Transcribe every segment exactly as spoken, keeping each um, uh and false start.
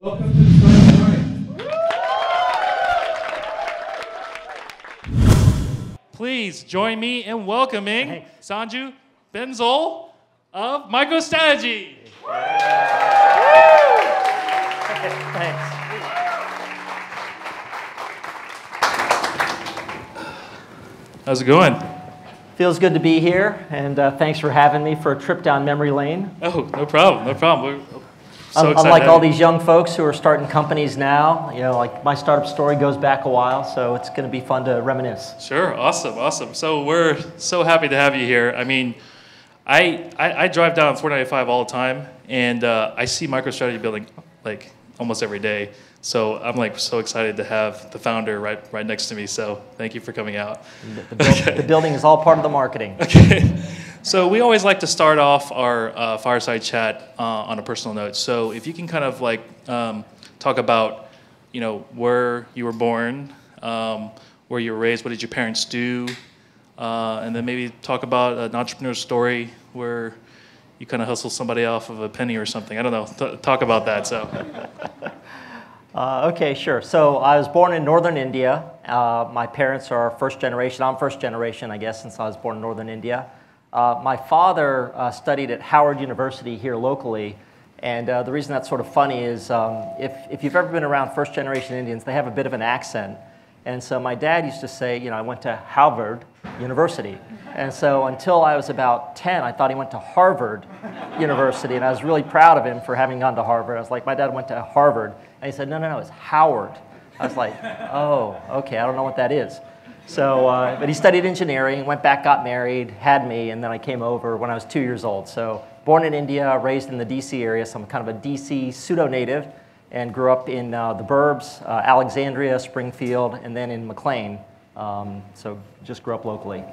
Welcome to the Please join me in welcoming hey. Sanju Bansal of MicroStrategy. Hey. Thanks. How's it going? Feels good to be here, and uh, thanks for having me for a trip down memory lane. Oh, no problem, no problem. We're so excited. Unlike all these young folks who are starting companies now, you know, like my startup story goes back a while, so it's going to be fun to reminisce. Sure, awesome, awesome. So we're so happy to have you here. I mean, I I, I drive down four ninety-five all the time, and uh, I see MicroStrategy building like almost every day. So I'm like so excited to have the founder right right next to me. So thank you for coming out. The, the, okay. the building is all part of the marketing. Okay. So we always like to start off our uh, fireside chat uh, on a personal note. So if you can kind of like um, talk about, you know, where you were born, um, where you were raised, what did your parents do, uh, and then maybe talk about an entrepreneur story where you kind of hustle somebody off of a penny or something. I don't know. T talk about that. So. uh, okay, sure. So I was born in northern India. Uh, my parents are first generation. I'm first generation, I guess, since I was born in northern India. Uh, my father uh, studied at Howard University here locally, and uh, the reason that's sort of funny is um, if, if you've ever been around first-generation Indians, they have a bit of an accent. And so my dad used to say, you know, I went to Howard University. And so until I was about ten, I thought he went to Harvard University, and I was really proud of him for having gone to Harvard. I was like, my dad went to Harvard. And he said, no, no, no, it's Howard. I was like, oh, okay, I don't know what that is. So, uh, but he studied engineering, went back, got married, had me, and then I came over when I was two years old. So born in India, raised in the D C area, so I'm kind of a D C pseudo-native, and grew up in uh, the burbs, uh, Alexandria, Springfield, and then in McLean. Um, so just grew up locally.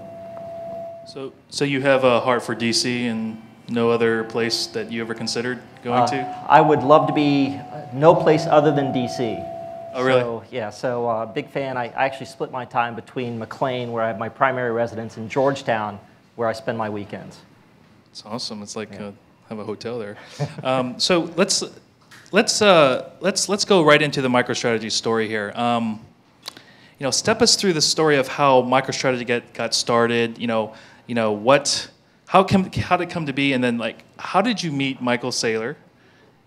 So, so you have a heart for D C and no other place that you ever considered going uh, to? I would love to be no place other than D C Oh, really? So, yeah, so uh, big fan. I, I actually split my time between McLean, where I have my primary residence, and Georgetown, where I spend my weekends. It's awesome. It's like yeah. a, have a hotel there. um, so let's let's uh, let's let's go right into the MicroStrategy story here. Um, you know, step us through the story of how MicroStrategy get, got started. You know, you know what, how come, how did it come to be, and then like how did you meet Michael Saylor?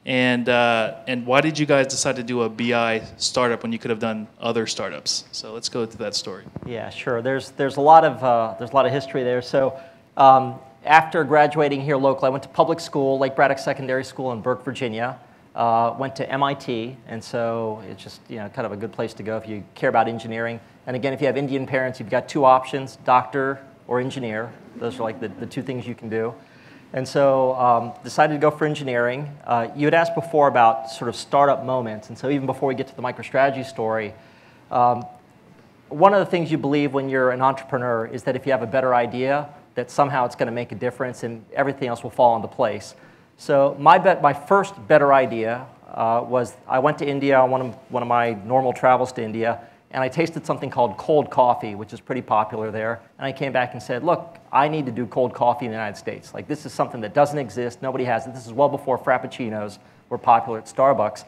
And, uh, and why did you guys decide to do a B I startup when you could have done other startups? So let's go to that story. Yeah, sure. There's, there's, a, lot of, uh, there's a lot of history there. So um, after graduating here locally, I went to public school, Lake Braddock Secondary School in Burke, Virginia. Uh, went to M I T, and so it's just you know, kind of a good place to go if you care about engineering. And again, if you have Indian parents, you've got two options, doctor or engineer. Those are like the, the two things you can do. And so um, decided to go for engineering. Uh, you had asked before about sort of startup moments. And so even before we get to the MicroStrategy story, um, one of the things you believe when you're an entrepreneur is that if you have a better idea, that somehow it's going to make a difference and everything else will fall into place. So my, bet, my first better idea uh, was I went to India on one of, one of my normal travels to India, and I tasted something called cold coffee, which is pretty popular there. And I came back and said, look, I need to do cold coffee in the United States. Like, this is something that doesn't exist. Nobody has it. This is well before Frappuccinos were popular at Starbucks.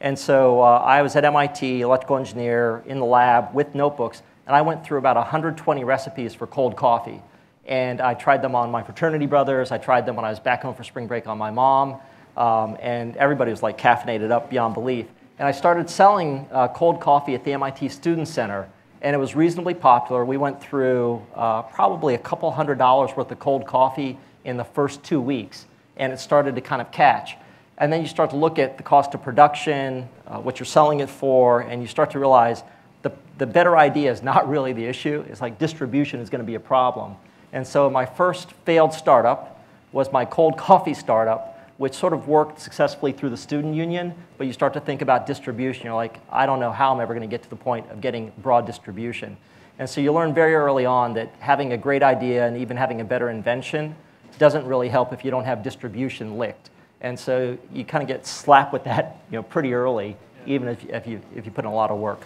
And so uh, I was at M I T, electrical engineer, in the lab with notebooks. And I went through about one hundred twenty recipes for cold coffee. And I tried them on my fraternity brothers. I tried them when I was back home for spring break on my mom. Um, and everybody was, like, caffeinated up beyond belief. And I started selling uh, cold coffee at the M I T Student Center, and it was reasonably popular. We went through uh, probably a couple hundred dollars worth of cold coffee in the first two weeks, and it started to kind of catch. And then you start to look at the cost of production, uh, what you're selling it for, and you start to realize the, the better idea is not really the issue. It's like distribution is going to be a problem. And so my first failed startup was my cold coffee startup, which sort of worked successfully through the student union, but you start to think about distribution. You're like, I don't know how I'm ever going to get to the point of getting broad distribution. And so you learn very early on that having a great idea and even having a better invention doesn't really help if you don't have distribution licked. And so you kind of get slapped with that you know, pretty early, yeah. even if, if, you, if you put in a lot of work.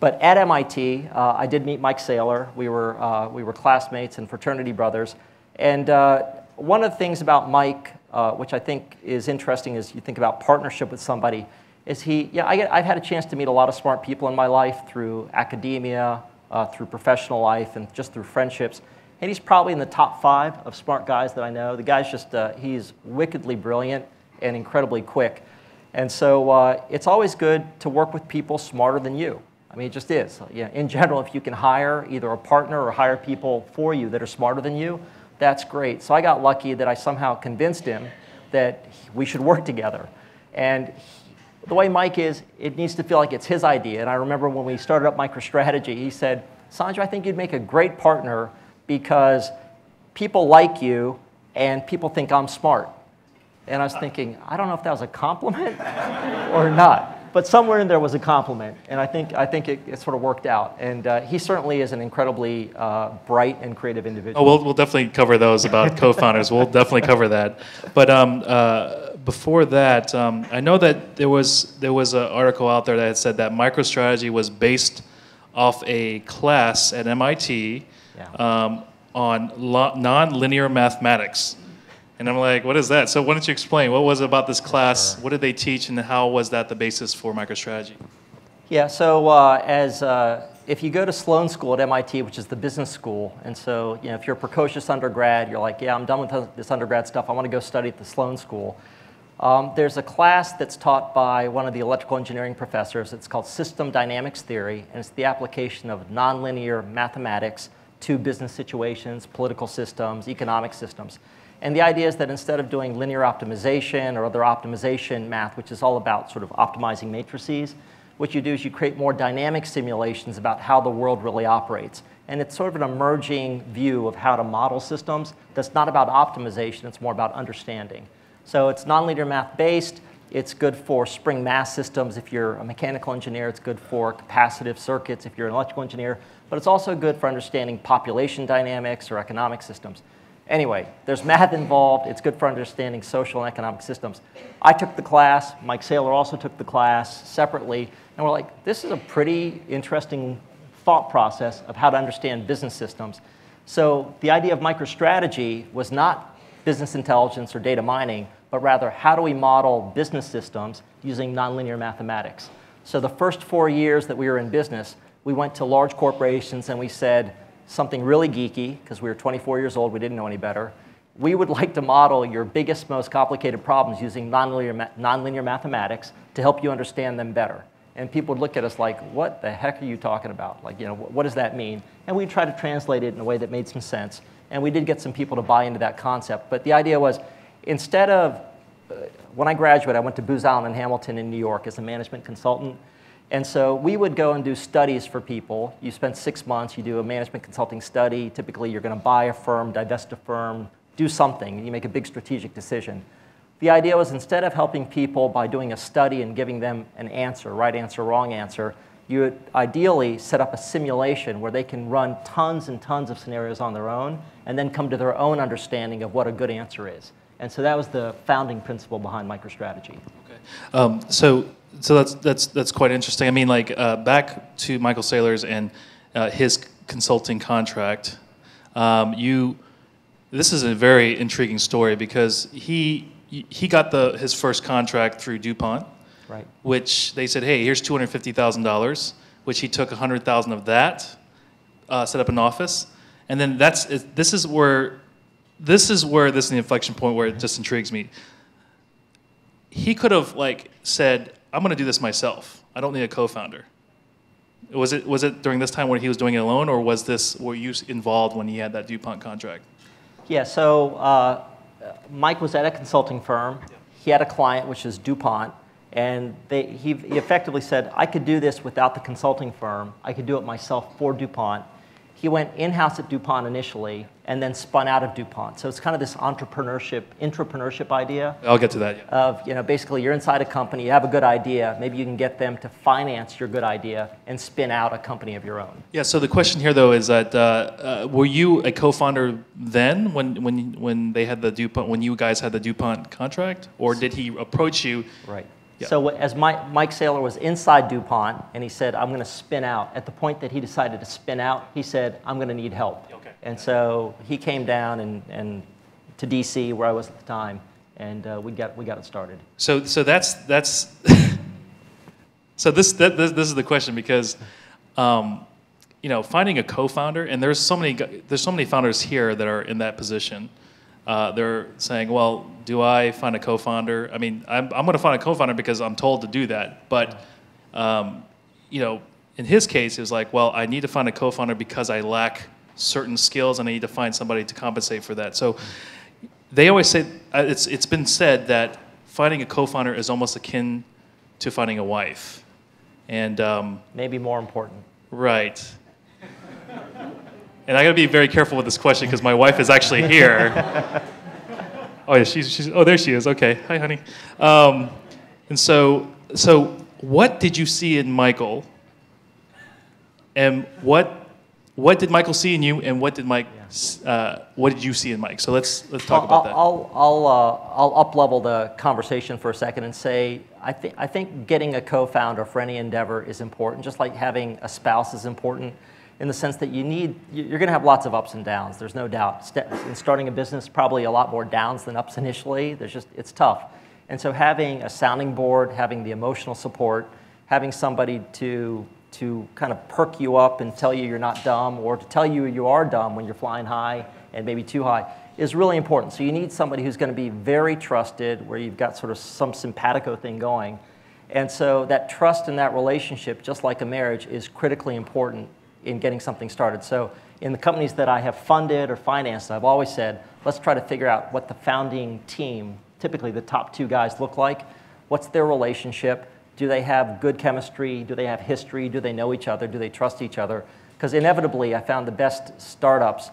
But at M I T, uh, I did meet Mike Saylor. We were, uh, we were classmates and fraternity brothers. And uh, one of the things about Mike, Uh, which I think is interesting as you think about partnership with somebody, is he, yeah, I get, I've had a chance to meet a lot of smart people in my life through academia, uh, through professional life, and just through friendships. And he's probably in the top five of smart guys that I know. The guy's just, uh, he's wickedly brilliant and incredibly quick. And so uh, it's always good to work with people smarter than you. I mean, it just is. Yeah, in general, if you can hire either a partner or hire people for you that are smarter than you, that's great. So I got lucky that I somehow convinced him that we should work together. And he, the way Mike is, it needs to feel like it's his idea. And I remember when we started up MicroStrategy, he said, Sanju, I think you'd make a great partner because people like you and people think I'm smart. And I was thinking, I don't know if that was a compliment or not. But somewhere in there was a compliment. And I think, I think it, it sort of worked out. And uh, he certainly is an incredibly uh, bright and creative individual. Oh, we'll, we'll definitely cover those about co-founders. We'll definitely cover that. But um, uh, before that, um, I know that there was, there was an article out there that said that MicroStrategy was based off a class at M I T yeah. um, on nonlinear mathematics. And I'm like, what is that? So why don't you explain? What was it about this class? What did they teach? And how was that the basis for MicroStrategy? Yeah, so uh, as, uh, if you go to Sloan School at M I T, which is the business school, and so you know, if you're a precocious undergrad, you're like, yeah, I'm done with this undergrad stuff. I want to go study at the Sloan School. Um, there's a class that's taught by one of the electrical engineering professors. It's called System Dynamics Theory, and it's the application of nonlinear mathematics to business situations, political systems, economic systems. And the idea is that instead of doing linear optimization or other optimization math, which is all about sort of optimizing matrices, what you do is you create more dynamic simulations about how the world really operates. And it's sort of an emerging view of how to model systems that's not about optimization, it's more about understanding. So it's nonlinear math based, it's good for spring mass systems if you're a mechanical engineer, it's good for capacitive circuits if you're an electrical engineer, but it's also good for understanding population dynamics or economic systems. Anyway, there's math involved. It's good for understanding social and economic systems. I took the class. Mike Saylor also took the class separately. And we're like, this is a pretty interesting thought process of how to understand business systems. So the idea of MicroStrategy was not business intelligence or data mining, but rather how do we model business systems using nonlinear mathematics. So the first four years that we were in business, we went to large corporations and we said, something really geeky, because we were twenty-four years old, we didn't know any better. We would like to model your biggest, most complicated problems using nonlinear, ma nonlinear mathematics to help you understand them better. And people would look at us like, what the heck are you talking about? Like, you know, what does that mean? And we'd try to translate it in a way that made some sense. And we did get some people to buy into that concept. But the idea was, instead of, uh, when I graduated, I went to Booz Allen and Hamilton in New York as a management consultant. And so we would go and do studies for people. You spend six months, you do a management consulting study. Typically, you're going to buy a firm, divest a firm, do something, and you make a big strategic decision. The idea was instead of helping people by doing a study and giving them an answer, right answer, wrong answer, you would ideally set up a simulation where they can run tons and tons of scenarios on their own and then come to their own understanding of what a good answer is. And so that was the founding principle behind MicroStrategy. Okay. Um, so. So that's that's that's quite interesting. I mean, like uh, back to Michael Saylor's and uh, his consulting contract. Um, you, this is a very intriguing story because he he got the his first contract through DuPont, right? Which they said, hey, here's two hundred fifty thousand dollars, which he took a hundred thousand of that, uh, set up an office, and then that's this is where this is where this is the inflection point where it just intrigues me. He could have like said, I'm going to do this myself. I don't need a co-founder. Was it, was it during this time when he was doing it alone, or was this, were you involved when he had that DuPont contract? Yeah, so uh, Mike was at a consulting firm. Yeah. He had a client, which is DuPont, and they, he, he effectively said, I could do this without the consulting firm. I could do it myself for DuPont. He went in-house at DuPont initially and then spun out of DuPont. So it's kind of this entrepreneurship, intrapreneurship idea. I'll get to that. Yeah. Of, you know, basically you're inside a company, you have a good idea, maybe you can get them to finance your good idea and spin out a company of your own. Yeah, so the question here though is that, uh, uh, were you a co-founder then when, when, when they had the DuPont, when you guys had the DuPont contract? Or did he approach you? Right. Yeah. So as Mike, Mike Saylor was inside DuPont and he said, I'm going to spin out. At the point that he decided to spin out, he said, I'm going to need help. Okay. And so he came down and, and to D C where I was at the time, and uh, we got we got it started. So so that's that's So this, that, this this is the question, because um, you know, finding a co-founder, and there's so many there's so many founders here that are in that position. Uh, they're saying, well, do I find a co-founder? I mean, I'm, I'm going to find a co-founder because I'm told to do that. But um, you know, in his case, it was like, well, I need to find a co-founder because I lack certain skills, and I need to find somebody to compensate for that. So they always say, uh, it's it's been said that finding a co-founder is almost akin to finding a wife, and um, maybe more important. Right. And I got to be very careful with this question because my wife is actually here. Oh yeah, she's, she's oh there she is. Okay, hi honey. Um, and so so what did you see in Michael? And what what did Michael see in you? And what did Mike uh, what did you see in Mike? So let's let's talk I'll, about that. I'll I'll uh, I'll up level the conversation for a second and say I think I think getting a co-founder for any endeavor is important, just like having a spouse is important. In the sense that you need, you're going to have lots of ups and downs. There's no doubt. In starting a business, probably a lot more downs than ups initially. There's just, it's tough. And so having a sounding board, having the emotional support, having somebody to to kind of perk you up and tell you you're not dumb, or to tell you you are dumb when you're flying high and maybe too high, is really important. So you need somebody who's going to be very trusted, where you've got sort of some simpatico thing going. And so that trust in that relationship, just like a marriage, is critically important in getting something started. So in the companies that I have funded or financed, I've always said, let's try to figure out what the founding team, typically the top two guys, look like. What's their relationship? Do they have good chemistry? Do they have history? Do they know each other? Do they trust each other? Because inevitably, I found the best startups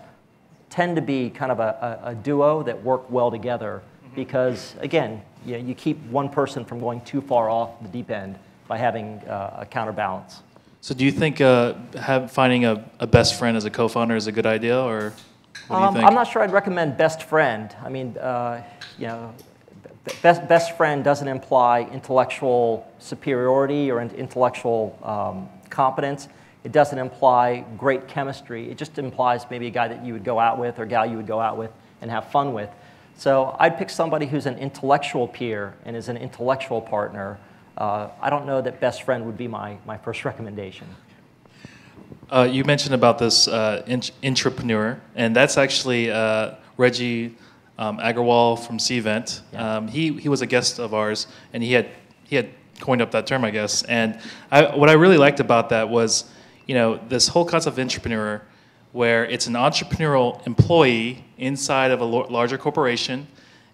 tend to be kind of a, a, a duo that work well together because, again, you know, you keep one person from going too far off the deep end by having uh, a counterbalance. So do you think uh, have, finding a, a best friend as a co-founder is a good idea, or what um, do you think? I'm not sure I'd recommend best friend. I mean, uh, you know, best, best friend doesn't imply intellectual superiority or intellectual um, competence. It doesn't imply great chemistry. It just implies maybe a guy that you would go out with or a gal you would go out with and have fun with. So I'd pick somebody who's an intellectual peer and is an intellectual partner. Uh, I don't know that best friend would be my, my first recommendation. Uh, you mentioned about this uh, intrapreneur, and that's actually uh, Reggie um, Agarwal from Cvent. Yeah. Um, he, he was a guest of ours, and he had, he had coined up that term, I guess. And I, what I really liked about that was, you know, this whole concept of intrapreneur, where it's an entrepreneurial employee inside of a larger corporation,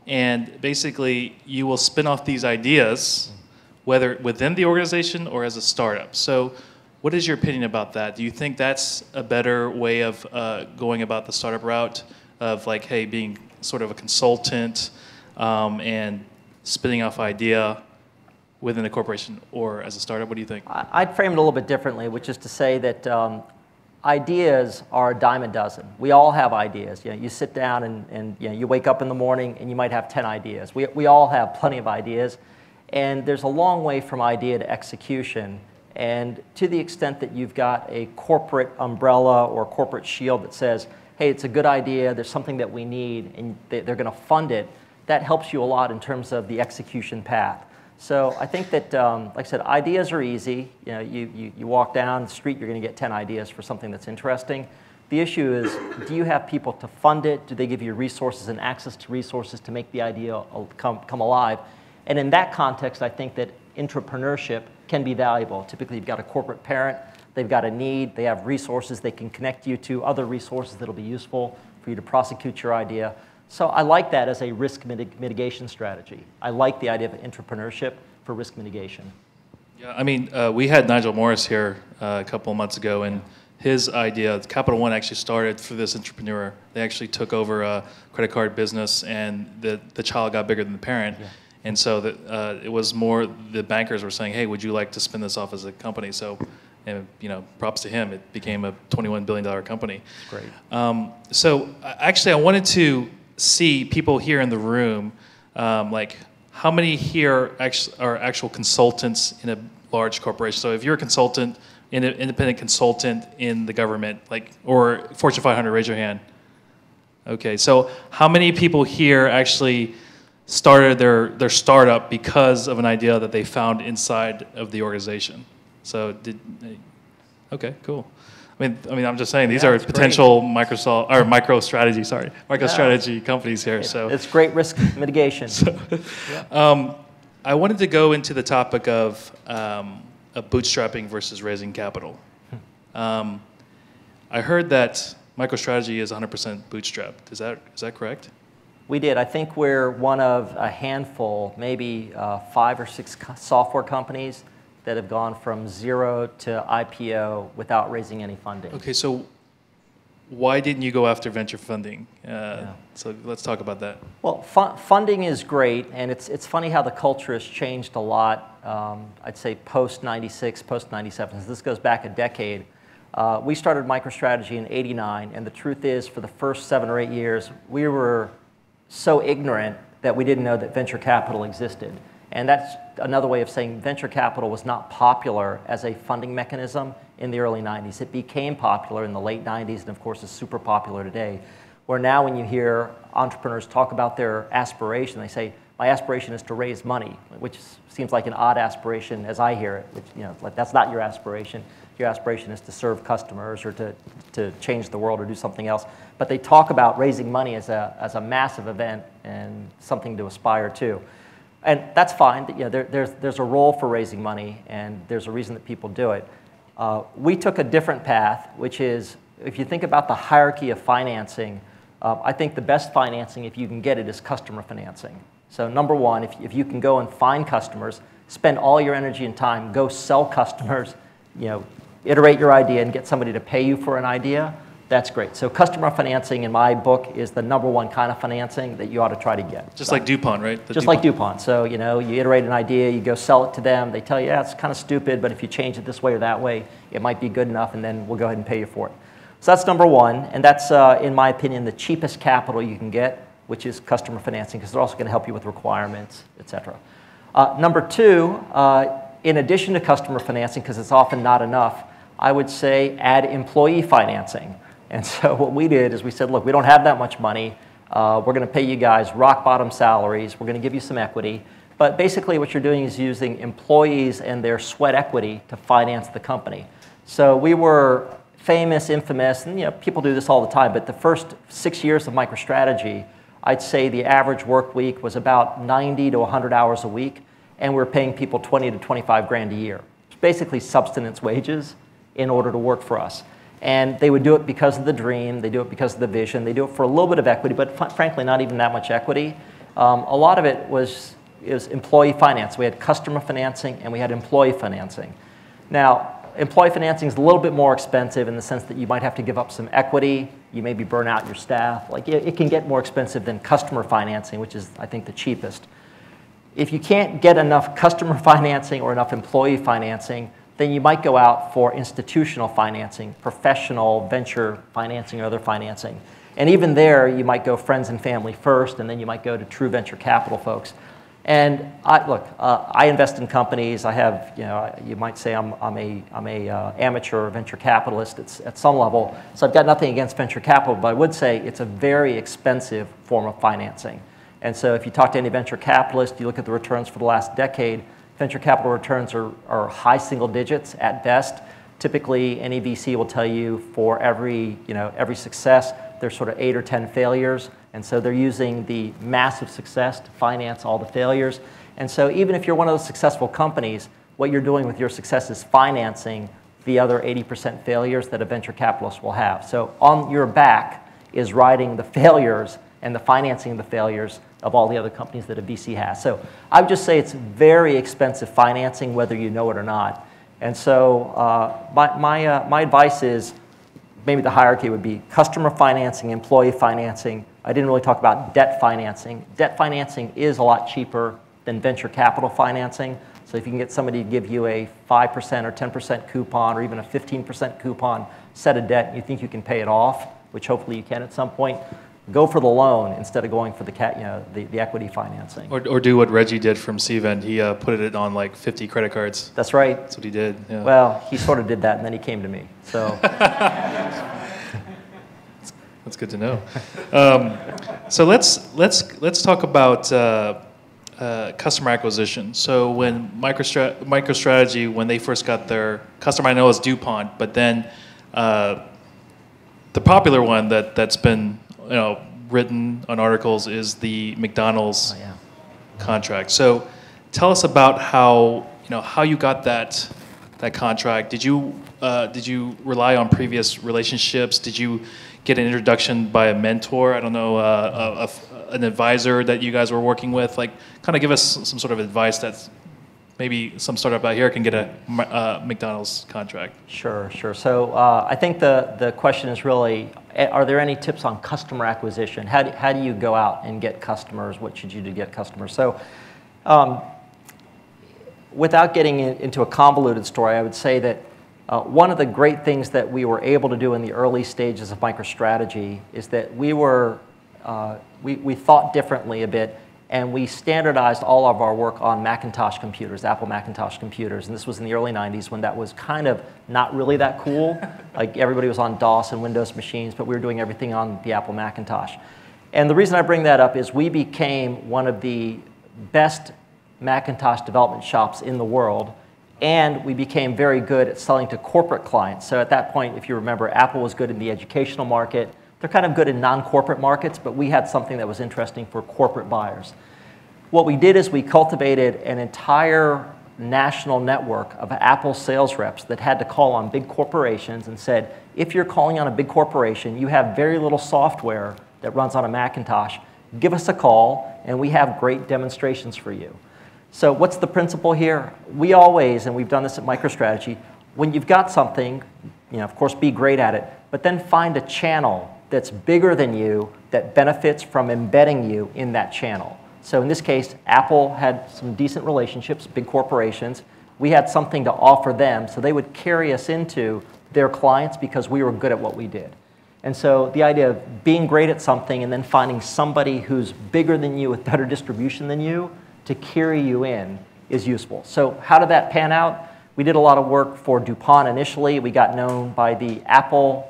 and basically you will spin off these ideas, whether within the organization or as a startup. So what is your opinion about that? Do you think that's a better way of uh, going about the startup route of like, hey, being sort of a consultant um, and spinning off idea within a corporation or as a startup? What do you think? I'd frame it a little bit differently, which is to say that um, ideas are a dime a dozen. We all have ideas. You know, you sit down and, and you know, you wake up in the morning and you might have ten ideas. We, we all have plenty of ideas. And there's a long way from idea to execution. And to the extent that you've got a corporate umbrella or corporate shield that says, hey, it's a good idea, there's something that we need, and they're going to fund it, that helps you a lot in terms of the execution path. So I think that, um, like I said, ideas are easy. You know, you, you, you walk down the street, you're going to get ten ideas for something that's interesting. The issue is, do you have people to fund it? Do they give you resources and access to resources to make the idea come, come alive? And in that context, I think that intrapreneurship can be valuable. Typically, you've got a corporate parent, they've got a need, they have resources, they can connect you to other resources that'll be useful for you to prosecute your idea. So I like that as a risk mitig mitigation strategy. I like the idea of intrapreneurship for risk mitigation. Yeah, I mean, uh, we had Nigel Morris here uh, a couple of months ago, and his idea, Capital One actually started through this intrapreneur. They actually took over a credit card business, and the, the child got bigger than the parent. Yeah. And so that, uh, it was more the bankers were saying, hey, would you like to spin this off as a company? So, and, you know, props to him. It became a twenty-one billion dollar company. That's great. Um, so actually, I wanted to see people here in the room, um, like how many here actually are actual consultants in a large corporation? So if you're a consultant, an independent consultant in the government, like, or Fortune five hundred, raise your hand. Okay, so how many people here actually started their, their startup because of an idea that they found inside of the organization. So did, okay, cool. I mean, I mean, I'm just saying these yeah, are potential great. Microsoft or MicroStrategy, sorry, MicroStrategy yeah. companies here. So it's great risk mitigation. So, yeah. um, I wanted to go into the topic of, um, of bootstrapping versus raising capital. Um, I heard that MicroStrategy is one hundred percent bootstrapped. Is that is that correct? We did. I think we're one of a handful, maybe uh, five or six co- software companies that have gone from zero to I P O without raising any funding. Okay, so why didn't you go after venture funding? Uh, yeah. So let's talk about that. Well, fu- funding is great, and it's it's funny how the culture has changed a lot. Um, I'd say post ninety-six, post ninety-seven. So this goes back a decade. Uh, we started MicroStrategy in eighty-nine, and the truth is, for the first seven or eight years, we were so ignorant that we didn't know that venture capital existed. And that's another way of saying venture capital was not popular as a funding mechanism in the early nineties. It became popular in the late nineties and, of course, is super popular today, where now when you hear entrepreneurs talk about their aspiration, they say, my aspiration is to raise money, which seems like an odd aspiration as I hear it, which, you know, like, that's not your aspiration. Your aspiration is to serve customers or to, to change the world or do something else. But they talk about raising money as a, as a massive event and something to aspire to. And that's fine. You know, there, there's, there's a role for raising money, and there's a reason that people do it. Uh, we took a different path, which is, if you think about the hierarchy of financing, uh, I think the best financing, if you can get it, is customer financing. So number one, if, if you can go and find customers, spend all your energy and time, go sell customers, you know, iterate your idea and get somebody to pay you for an idea, that's great. So customer financing, in my book, is the number one kind of financing that you ought to try to get. Just so, like DuPont, right? The just DuPont. like DuPont. So, you know, you iterate an idea, you go sell it to them, they tell you, yeah, it's kind of stupid, but if you change it this way or that way, it might be good enough, and then we'll go ahead and pay you for it. So that's number one, and that's, uh, in my opinion, the cheapest capital you can get, which is customer financing, because they're also going to help you with requirements, et cetera. Uh, number two, uh, in addition to customer financing, because it's often not enough, I would say add employee financing. And so what we did is we said, look, we don't have that much money. Uh, we're going to pay you guys rock bottom salaries. We're going to give you some equity. But basically what you're doing is using employees and their sweat equity to finance the company. So we were famous, infamous, and you know, people do this all the time. But the first six years of MicroStrategy, I'd say the average work week was about ninety to one hundred hours a week. And we were paying people twenty to twenty-five grand a year. It's basically subsistence wages in order to work for us. And they would do it because of the dream, they do it because of the vision, they do it for a little bit of equity, but f- frankly not even that much equity. Um, a lot of it was, it was employee finance. We had customer financing and we had employee financing. Now, employee financing is a little bit more expensive in the sense that you might have to give up some equity, you maybe burn out your staff. Like it, it can get more expensive than customer financing, which is, I think, the cheapest. If you can't get enough customer financing or enough employee financing, then you might go out for institutional financing, professional venture financing or other financing. And even there, you might go friends and family first, and then you might go to true venture capital folks. And I, look, uh, I invest in companies. I have, you know, you might say I'm, I'm a, I'm a uh, amateur venture capitalist at, at some level. So I've got nothing against venture capital, but I would say it's a very expensive form of financing. And so if you talk to any venture capitalist, you look at the returns for the last decade, venture capital returns are, are high single digits at best. Typically, any V C will tell you for every, you know, every success, there's sort of eight or ten failures. And so they're using the massive success to finance all the failures. And so even if you're one of those successful companies, what you're doing with your success is financing the other eighty percent failures that a venture capitalist will have. So on your back is riding the failures and the financing of the failures of all the other companies that a V C has. So I would just say it's very expensive financing, whether you know it or not. And so uh, my, my, uh, my advice is, maybe the hierarchy would be customer financing, employee financing. I didn't really talk about debt financing. Debt financing is a lot cheaper than venture capital financing. So if you can get somebody to give you a five percent or ten percent coupon or even a fifteen percent coupon set of debt, you think you can pay it off, which hopefully you can at some point, go for the loan instead of going for the cat, you know, the, the equity financing. Or, or do what Reggie did from Cvent. He uh, put it on like fifty credit cards. That's right. That's what he did. Yeah. Well, he sort of did that, and then he came to me. So That's good to know. Um, so let's let's let's talk about uh, uh, customer acquisition. So when MicroStra MicroStrategy, when they first got their customer, I know it's DuPont, but then uh, the popular one that that's been you know written on articles is the McDonald's oh, yeah. contract. So tell us about how you know how you got that that contract. Did you uh, did you rely on previous relationships? Did you get an introduction by a mentor, I don't know, uh, a, a, an advisor that you guys were working with? Like, kind of give us some sort of advice that maybe some startup out here can get a uh, McDonald's contract. Sure, sure. So uh, I think the, the question is really, are there any tips on customer acquisition? How do, how do you go out and get customers? What should you do to get customers? So um, without getting in, into a convoluted story, I would say that Uh, one of the great things that we were able to do in the early stages of MicroStrategy is that we were, uh, we, we thought differently a bit, and we standardized all of our work on Macintosh computers, Apple Macintosh computers. And this was in the early nineties when that was kind of not really that cool. Like everybody was on DOS and Windows machines, but we were doing everything on the Apple Macintosh. And the reason I bring that up is we became one of the best Macintosh development shops in the world. And we became very good at selling to corporate clients. So at that point, if you remember, Apple was good in the educational market. They're kind of good in non-corporate markets, but we had something that was interesting for corporate buyers. What we did is we cultivated an entire national network of Apple sales reps that had to call on big corporations and said, if you're calling on a big corporation, you have very little software that runs on a Macintosh. Give us a call, and we have great demonstrations for you. So what's the principle here? We always, and we've done this at MicroStrategy, when you've got something, you know, of course be great at it, but then find a channel that's bigger than you that benefits from embedding you in that channel. So in this case, Apple had some decent relationships, big corporations. We had something to offer them, so they would carry us into their clients because we were good at what we did. And so the idea of being great at something and then finding somebody who's bigger than you with better distribution than you to carry you in is useful. So how did that pan out? We did a lot of work for DuPont initially. We got known by the Apple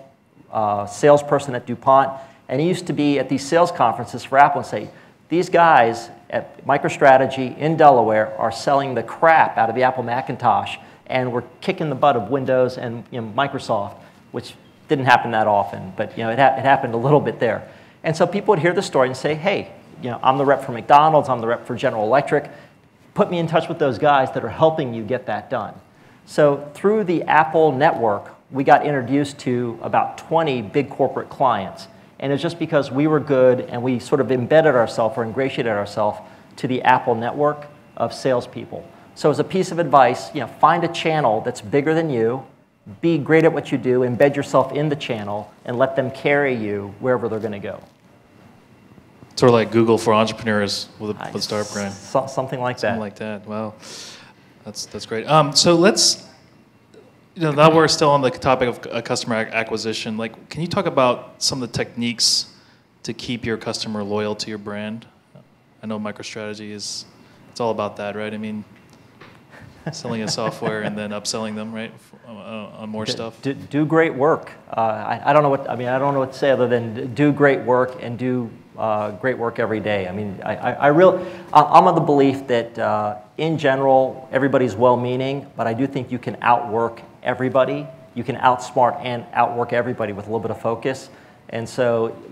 uh, salesperson at DuPont. And he used to be at these sales conferences for Apple and say, these guys at MicroStrategy in Delaware are selling the crap out of the Apple Macintosh, and we're kicking the butt of Windows and you know, Microsoft, which didn't happen that often, but you know, it, ha it happened a little bit there. And so people would hear the story and say, hey, you know, I'm the rep for McDonald's, I'm the rep for General Electric. Put me in touch with those guys that are helping you get that done. So through the Apple network, we got introduced to about twenty big corporate clients. And it's just because we were good and we sort of embedded ourselves or ingratiated ourselves to the Apple network of salespeople. So as a piece of advice, you know, find a channel that's bigger than you, be great at what you do, embed yourself in the channel, and let them carry you wherever they're going to go. Sort of like Google for entrepreneurs with a with startup brand. So, something like that. Something like that. Wow, that's that's great. Um, so let's, you know, now we're still on the topic of uh, customer acquisition. Like, can you talk about some of the techniques to keep your customer loyal to your brand? I know MicroStrategy is, it's all about that, right? I mean, selling a software and then upselling them, right, for, uh, on more do, stuff. Do, do great work. Uh, I, I don't know what I mean. I don't know what to say other than do great work and do. Uh, great work every day. I mean, I, I, I really, I'm of the belief that uh, in general, everybody's well-meaning, but I do think you can outwork everybody. You can outsmart and outwork everybody with a little bit of focus. And so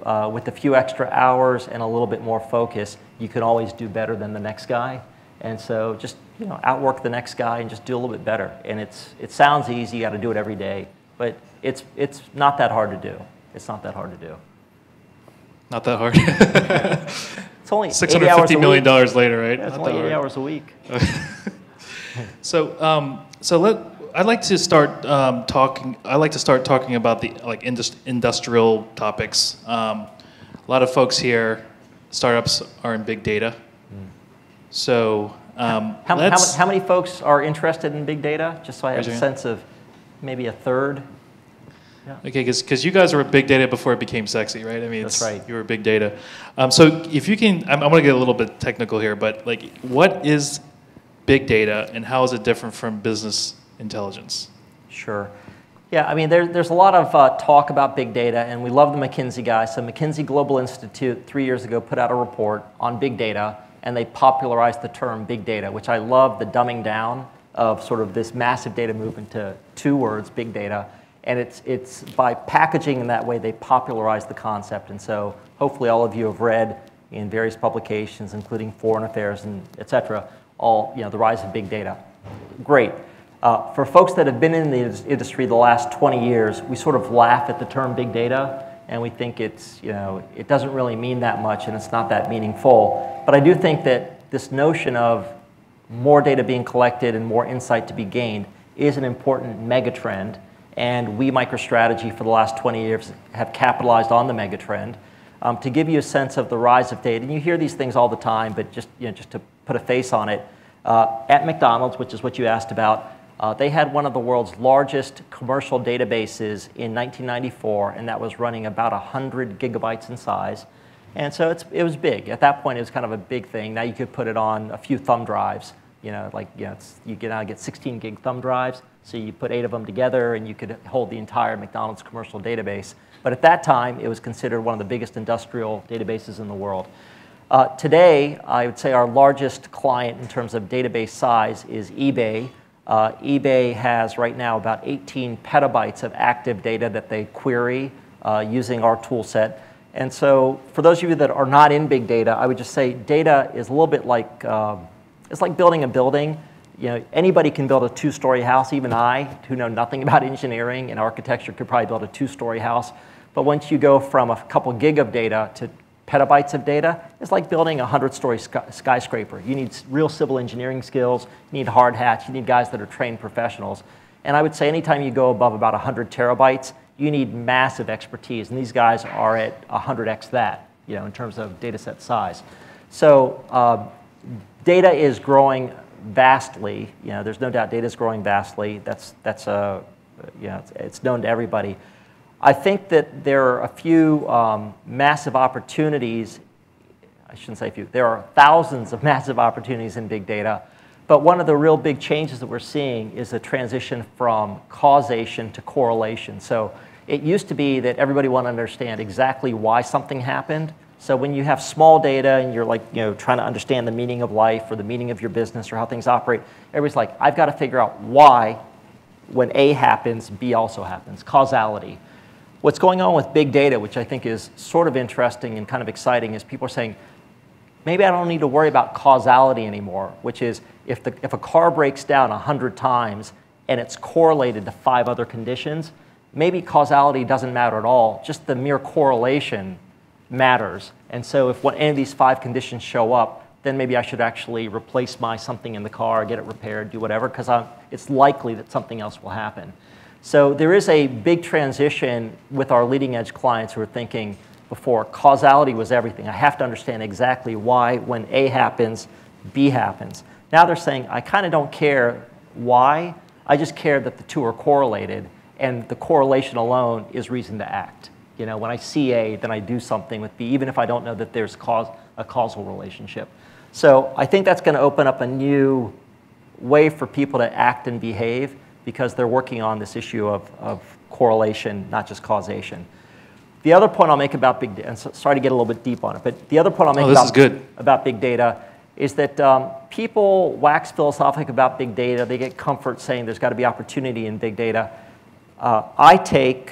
uh, with a few extra hours and a little bit more focus, you can always do better than the next guy. And so just, you know, outwork the next guy and just do a little bit better. And it's, it sounds easy, you gotta do it every day, but it's, it's not that hard to do. It's not that hard to do. Not that hard. It's only six hundred fifty million dollars later, right? It's only eighty hours a week. So, um, so let I'd like to start um, talking. I like to start talking about the like industri industrial topics. Um, a lot of folks here, startups are in big data. Mm. So, um, how, how, how many folks are interested in big data? Just so I have a sense of maybe a third. Yeah. Okay, because you guys were big data before it became sexy, right? I mean, that's right. You were big data. Um, so if you can, I'm, I'm going to get a little bit technical here, but like, what is big data and how is it different from business intelligence? Sure. Yeah, I mean, there, there's a lot of uh, talk about big data, and we love the McKinsey guy. So McKinsey Global Institute three years ago put out a report on big data, and they popularized the term big data, which I love the dumbing down of sort of this massive data movement to two words, big data. And it's, it's by packaging in that way, they popularized the concept. And so hopefully all of you have read in various publications, including Foreign Affairs and et cetera, all, you know, the rise of big data. Great. Uh, for folks that have been in the industry the last twenty years, we sort of laugh at the term big data, and we think it's, you know, it doesn't really mean that much, and it's not that meaningful. But I do think that this notion of more data being collected and more insight to be gained is an important megatrend, and we, MicroStrategy, for the last twenty years have capitalized on the megatrend. Um, to give you a sense of the rise of data, and you hear these things all the time, but just, you know, just to put a face on it, uh, at McDonald's, which is what you asked about, Uh, they had one of the world's largest commercial databases in nineteen ninety-four, and that was running about one hundred gigabytes in size. And so it's, it was big. At that point, it was kind of a big thing. Now you could put it on a few thumb drives. You know, like, you know, it's, you can now get sixteen gig thumb drives. So you put eight of them together, and you could hold the entire McDonald's commercial database. But at that time, it was considered one of the biggest industrial databases in the world. Uh, today, I would say our largest client in terms of database size is eBay. Uh, eBay has right now about eighteen petabytes of active data that they query uh, using our tool set. And so for those of you that are not in big data, I would just say data is a little bit like, um, it's like building a building. You know, anybody can build a two-story house, even I, who know nothing about engineering and architecture, could probably build a two-story house. But once you go from a couple gig of data to petabytes of data, it's like building a hundred-story skyscraper. You need real civil engineering skills, you need hard hats, you need guys that are trained professionals. And I would say anytime you go above about one hundred terabytes, you need massive expertise, and these guys are at one hundred x that, you know, in terms of data set size. So uh, data is growing vastly. You know, there's no doubt data is growing vastly. That's, that's a, you know, it's, it's known to everybody. I think that there are a few um, massive opportunities. I shouldn't say a few. There are thousands of massive opportunities in big data. But one of the real big changes that we're seeing is the transition from causation to correlation. So it used to be that everybody wanted to understand exactly why something happened. So when you have small data and you're like, you know, trying to understand the meaning of life or the meaning of your business or how things operate, everybody's like, I've got to figure out why when A happens, B also happens, causality. What's going on with big data, which I think is sort of interesting and kind of exciting, is people are saying, maybe I don't need to worry about causality anymore, which is if, the, if a car breaks down one hundred times and it's correlated to five other conditions, maybe causality doesn't matter at all. Just the mere correlation matters. And so if one, any of these five conditions show up, then maybe I should actually replace my something in the car, get it repaired, do whatever, because it's likely that something else will happen. So there is a big transition with our leading edge clients who are thinking before causality was everything. I have to understand exactly why when A happens, B happens. Now they're saying, I kind of don't care why. I just care that the two are correlated, and the correlation alone is reason to act. You know, when I see A, then I do something with B, even if I don't know that there's cause, a causal relationship. So I think that's going to open up a new way for people to act and behave, because they're working on this issue of, of correlation, not just causation. The other point I'll make about big data, and so, sorry to get a little bit deep on it, but the other point I'll make oh, about, good. about big data is that um, people wax philosophic about big data. They get comfort saying there's got to be opportunity in big data. Uh, I take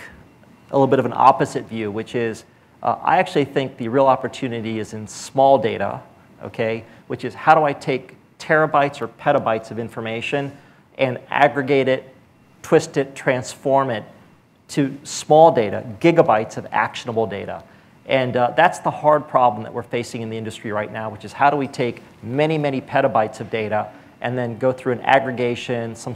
a little bit of an opposite view, which is uh, I actually think the real opportunity is in small data, okay, which is how do I take terabytes or petabytes of information and aggregate it, twist it, transform it to small data, gigabytes of actionable data. And uh, that's the hard problem that we're facing in the industry right now, which is how do we take many, many petabytes of data and then go through an aggregation, some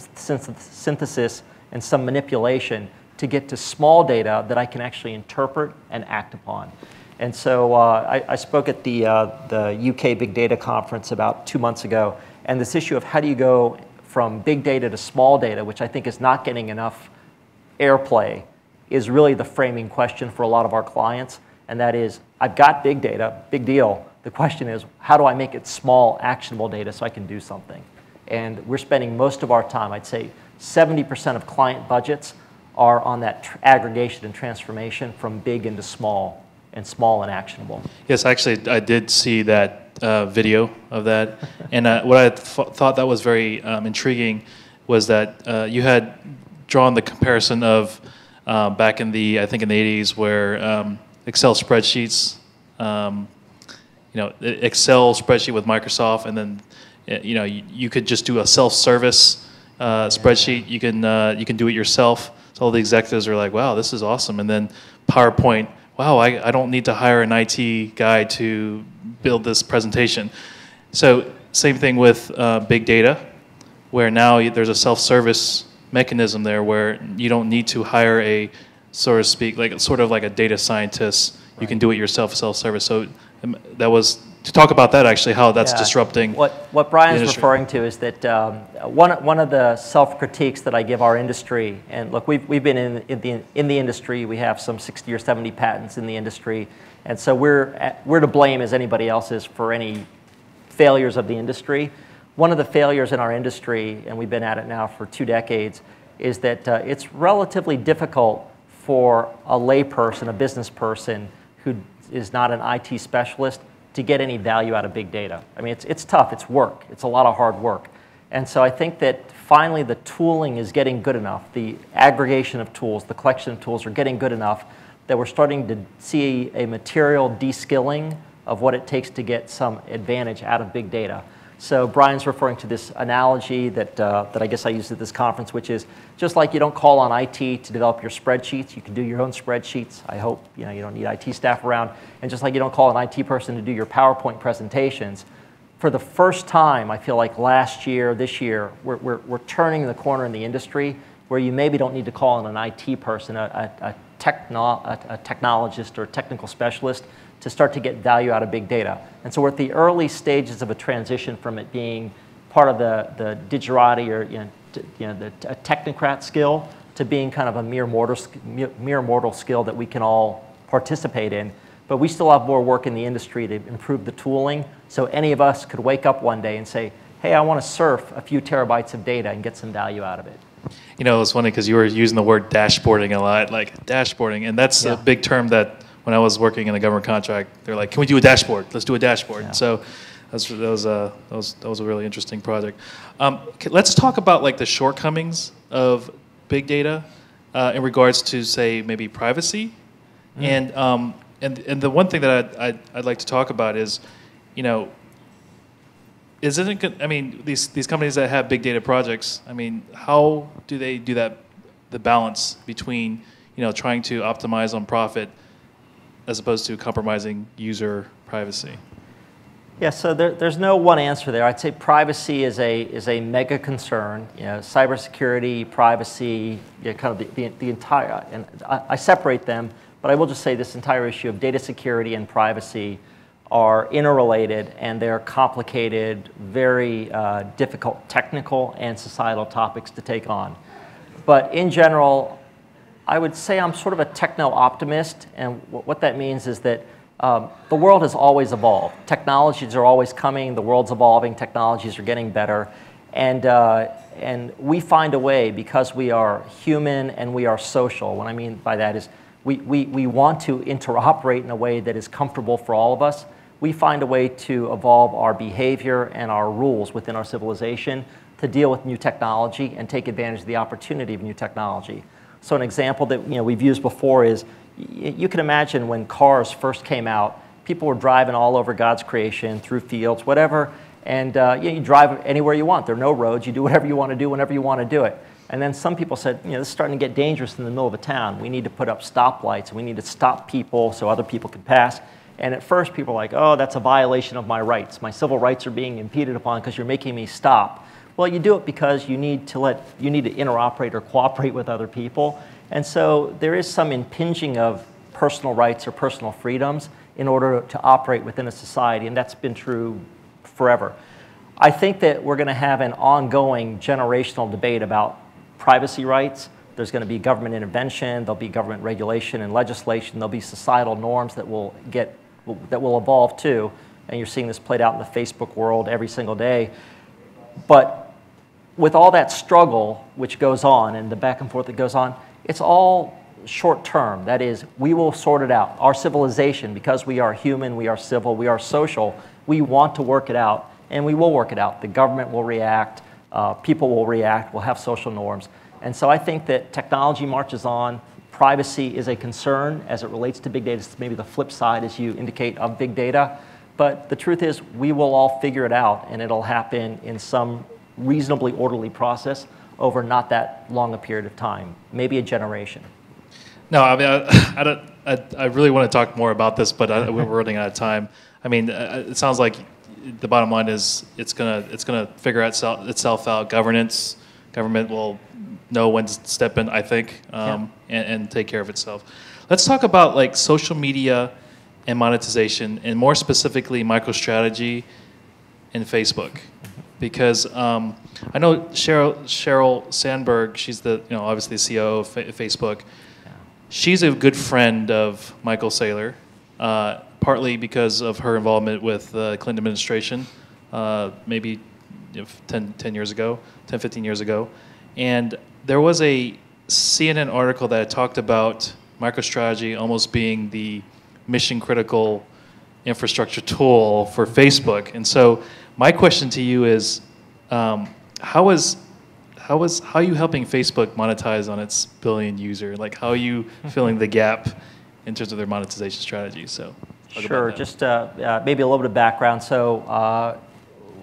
synthesis, and some manipulation to get to small data that I can actually interpret and act upon. And so uh, I, I spoke at the, uh, the U K Big Data Conference about two months ago, and this issue of how do you go from big data to small data, which I think is not getting enough airplay, is really the framing question for a lot of our clients. And that is, I've got big data, big deal. The question is, how do I make it small, actionable data so I can do something? And we're spending most of our time, I'd say seventy percent of client budgets are on that tr aggregation and transformation from big into small and small and actionable. Yes, actually, I did see that uh, video of that. And uh, what I th thought that was very um, intriguing was that uh, you had drawn the comparison of uh, back in the, I think in the eighties, where um, Excel spreadsheets, um, you know, Excel spreadsheet with Microsoft, and then, you know, you, you could just do a self-service uh, spreadsheet. You can uh, you can do it yourself. So all the executives are like, "Wow, this is awesome!" And then PowerPoint, "Wow, I, I don't need to hire an I T guy to build this presentation." So same thing with uh, big data, where now there's a self-service mechanism there, where you don't need to hire a, so to speak, like sort of like a data scientist. Right. You can do it yourself, self-service. So that was. To talk about that, actually, how that's yeah. disrupting. What what Brian's referring to is that um, one one of the self critiques that I give our industry, and look, we've we've been in in the in the industry. We have some sixty or seventy patents in the industry, and so we're at, we're to blame as anybody else is for any failures of the industry. One of the failures in our industry, and we've been at it now for two decades, is that uh, it's relatively difficult for a layperson, a business person who is not an I T specialist, to get any value out of big data. I mean, it's, it's tough, it's work, it's a lot of hard work. And so I think that finally the tooling is getting good enough, the aggregation of tools, the collection of tools are getting good enough that we're starting to see a material de-skilling of what it takes to get some advantage out of big data. So Brian's referring to this analogy that, uh, that I guess I used at this conference, which is just like you don't call on I T to develop your spreadsheets. You can do your own spreadsheets. I hope you know, you don't need I T staff around. And just like you don't call an I T person to do your PowerPoint presentations, for the first time, I feel like last year, this year, we're, we're, we're turning the corner in the industry where you maybe don't need to call on an I T person, a, a, a, techno, a, a technologist or a technical specialist, to start to get value out of big data. And so we're at the early stages of a transition from it being part of the, the digerati or you know, t you know, the, a technocrat skill to being kind of a mere mortal, mere mortal skill that we can all participate in. But we still have more work in the industry to improve the tooling. So any of us could wake up one day and say, hey, I want to surf a few terabytes of data and get some value out of it. You know, it's funny because you were using the word dashboarding a lot, like dashboarding. And that's yeah. a big term that when I was working in a government contract, they're like, "Can we do a dashboard? Let's do a dashboard." Yeah. So that's, that was a that was that was a really interesting project. Um, okay, let's talk about like the shortcomings of big data uh, in regards to say maybe privacy, mm. and um, and and the one thing that I I'd, I'd, I'd like to talk about is, you know, isn't it? I mean, these these companies that have big data projects. I mean, how do they do that? The balance between you know trying to optimize on profit, as opposed to compromising user privacy? Yeah, so there, there's no one answer there. I'd say privacy is a is a mega concern. You know, cybersecurity, privacy, you know, kind of the, the, the entire, and I, I separate them, but I will just say this entire issue of data security and privacy are interrelated, and they're complicated, very uh, difficult technical and societal topics to take on. But in general, I would say I'm sort of a techno-optimist, and what that means is that um, the world has always evolved. Technologies are always coming, the world's evolving, technologies are getting better, and, uh, and we find a way, because we are human and we are social. What I mean by that is we, we, we want to interoperate in a way that is comfortable for all of us. We find a way to evolve our behavior and our rules within our civilization to deal with new technology and take advantage of the opportunity of new technology. So an example that you know, we've used before is, you can imagine when cars first came out, people were driving all over God's creation, through fields, whatever, and uh, you know, you drive anywhere you want. There are no roads. You do whatever you want to do whenever you want to do it. And then some people said, you know, this is starting to get dangerous in the middle of a town. We need to put up stoplights. We need to stop people so other people can pass. And at first people were like, oh, that's a violation of my rights. My civil rights are being impeded upon because you're making me stop. Well, you do it because you need to let, you need to interoperate or cooperate with other people. And so there is some impinging of personal rights or personal freedoms in order to operate within a society, and that's been true forever. I think that we're going to have an ongoing generational debate about privacy rights. There's going to be government intervention, there'll be government regulation and legislation, there'll be societal norms that will get, that will evolve too, and you're seeing this played out in the Facebook world every single day. But with all that struggle which goes on and the back and forth that goes on, It's all short term. That is, we will sort it out. Our civilization, because we are human, we are civil, we are social, we want to work it out, and we will work it out. The government will react, uh, people will react, we'll have social norms. And so I think that technology marches on. Privacy is a concern as it relates to big data. It's maybe the flip side, as you indicate, of big data. But the truth is, we will all figure it out, and it'll happen in some reasonably orderly process over not that long a period of time, maybe a generation. No, I mean, I, I, don't, I, I really want to talk more about this, but I, we're running out of time. I mean, it sounds like the bottom line is it's gonna it's gonna figure out itself, itself out. Governance, government will know when to step in, I think, um, yeah. and, and take care of itself. Let's talk about like social media and monetization, and more specifically, MicroStrategy and Facebook, because um, I know Cheryl Cheryl Sandberg. She's the you know obviously the C E O of F Facebook. Yeah. She's a good friend of Michael Saylor, uh, partly because of her involvement with the Clinton administration, uh, maybe you know, ten, ten years ago, ten, fifteen years ago, and there was a C N N article that talked about MicroStrategy almost being the mission critical infrastructure tool for Facebook. And so my question to you is, um, how is, how is, how are you helping Facebook monetize on its billion user? Like, how are you filling the gap in terms of their monetization strategy? So sure, just uh, uh, maybe a little bit of background. So uh,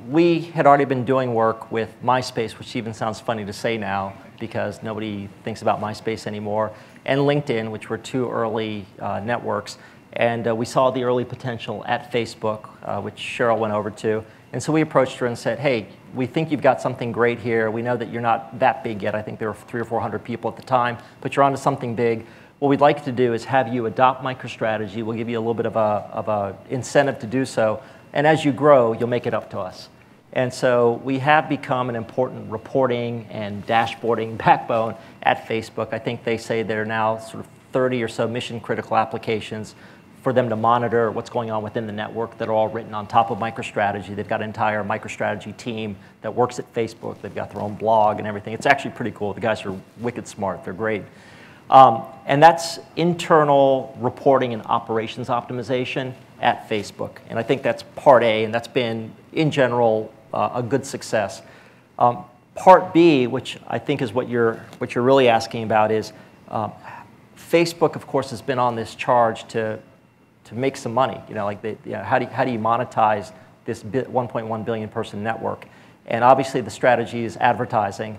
we had already been doing work with MySpace, which even sounds funny to say now because nobody thinks about MySpace anymore, and LinkedIn, which were two early uh, networks. And uh, we saw the early potential at Facebook, uh, which Cheryl went over to. And so we approached her and said, hey, we think you've got something great here. We know that you're not that big yet. I think there were three or four hundred people at the time, but you're onto something big. What we'd like to do is have you adopt MicroStrategy. We'll give you a little bit of a, of a incentive to do so. And as you grow, you'll make it up to us. And so we have become an important reporting and dashboarding backbone at Facebook. I think they say there are now sort of thirty or so mission critical applications for them to monitor what's going on within the network that are all written on top of MicroStrategy. They've got an entire MicroStrategy team that works at Facebook. They've got their own blog and everything. It's actually pretty cool. The guys are wicked smart. They're great. Um, and that's internal reporting and operations optimization at Facebook. And I think that's part A, and that's been, in general, uh, a good success. Um, part B, which I think is what you're, what you're really asking about, is um, Facebook, of course, has been on this charge to to make some money, you know, like, the, you know, how do you, how do you monetize this one point one billion person network? And obviously the strategy is advertising.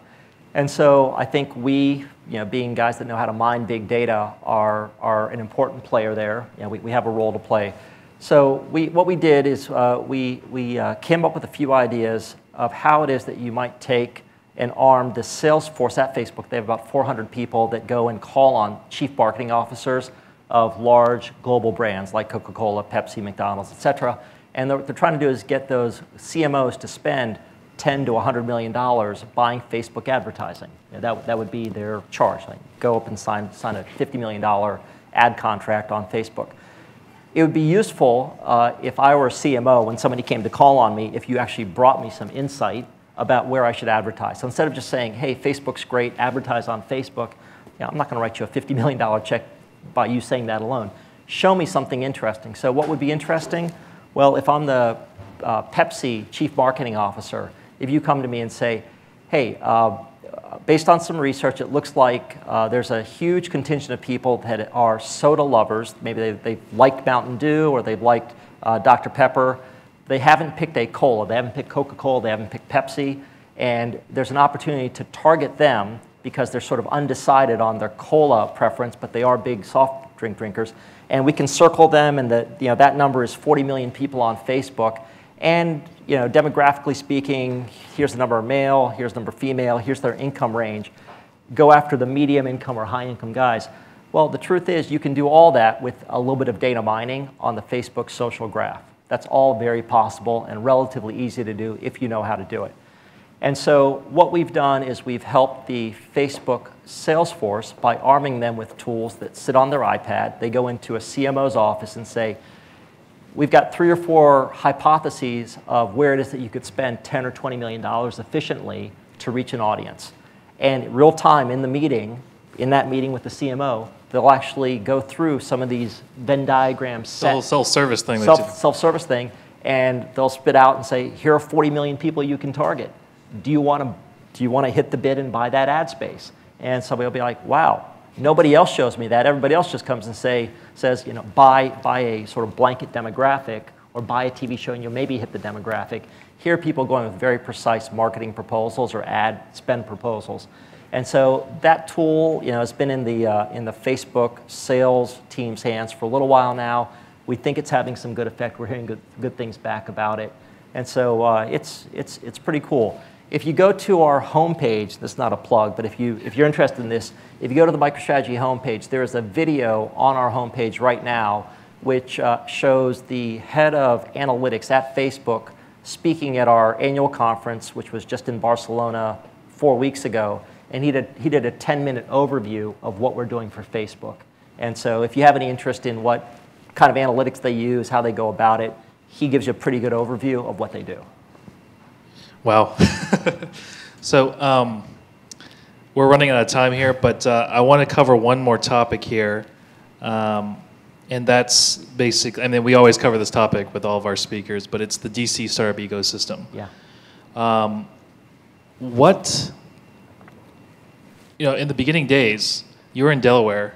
And so I think we, you know, being guys that know how to mine big data, are, are an important player there. You know, we, we have a role to play. So we, what we did is uh, we, we uh, came up with a few ideas of how it is that you might take and arm the sales force at Facebook. They have about four hundred people that go and call on chief marketing officers of large global brands like Coca-Cola, Pepsi, McDonald's, et cetera. And what they're trying to do is get those C M Os to spend ten to one hundred million dollars buying Facebook advertising. You know, that, that would be their charge. Like, go up and sign, sign a fifty million dollar ad contract on Facebook. It would be useful uh, if I were a C M O, when somebody came to call on me, if you actually brought me some insight about where I should advertise. So instead of just saying, hey, Facebook's great, advertise on Facebook, you know, I'm not going to write you a fifty million dollar check by you saying that alone. Show me something interesting. So what would be interesting? Well, if I'm the uh, Pepsi chief marketing officer, if you come to me and say, hey, uh, based on some research, it looks like uh, there's a huge contingent of people that are soda lovers. Maybe they, they've liked Mountain Dew, or they've liked uh, Doctor Pepper. They haven't picked a cola. They haven't picked Coca-Cola. They haven't picked Pepsi. And there's an opportunity to target them because they're sort of undecided on their cola preference, but they are big soft drink drinkers. And we can circle them, and the, you know, that number is forty million people on Facebook. And you know, demographically speaking, here's the number of male, here's the number of female, here's their income range. Go after the medium income or high income guys. Well, the truth is you can do all that with a little bit of data mining on the Facebook social graph. That's all very possible and relatively easy to do if you know how to do it. And so what we've done is we've helped the Facebook sales force by arming them with tools that sit on their iPad. They go into a C M O's office and say, we've got three or four hypotheses of where it is that you could spend ten or twenty million dollars efficiently to reach an audience. And real time in the meeting, in that meeting with the C M O, they'll actually go through some of these Venn diagrams. Self-service thing. Self, self-service thing. And they'll spit out and say, here are forty million people you can target. Do you want to, do you want to hit the bid and buy that ad space? And somebody will be like, wow, nobody else shows me that. Everybody else just comes and say, says, you know, buy, buy a sort of blanket demographic or buy a T V show and you'll maybe hit the demographic. Here are people going with very precise marketing proposals or ad spend proposals. And so that tool, you know, has been in the, uh, in the Facebook sales team's hands for a little while now. We think it's having some good effect. We're hearing good, good things back about it. And so uh, it's, it's, it's pretty cool. If you go to our homepage, that's not a plug, but if, you, if you're interested in this, if you go to the MicroStrategy homepage, there is a video on our homepage right now which uh, shows the head of analytics at Facebook speaking at our annual conference, which was just in Barcelona four weeks ago. And he did, he did a ten minute overview of what we're doing for Facebook. And so if you have any interest in what kind of analytics they use, how they go about it, he gives you a pretty good overview of what they do. Wow. So um, we're running out of time here, but uh, I want to cover one more topic here. Um, and that's basically, I mean, we always cover this topic with all of our speakers, but it's the D C startup ecosystem. Yeah. Um, what, you know, in the beginning days, you were in Delaware,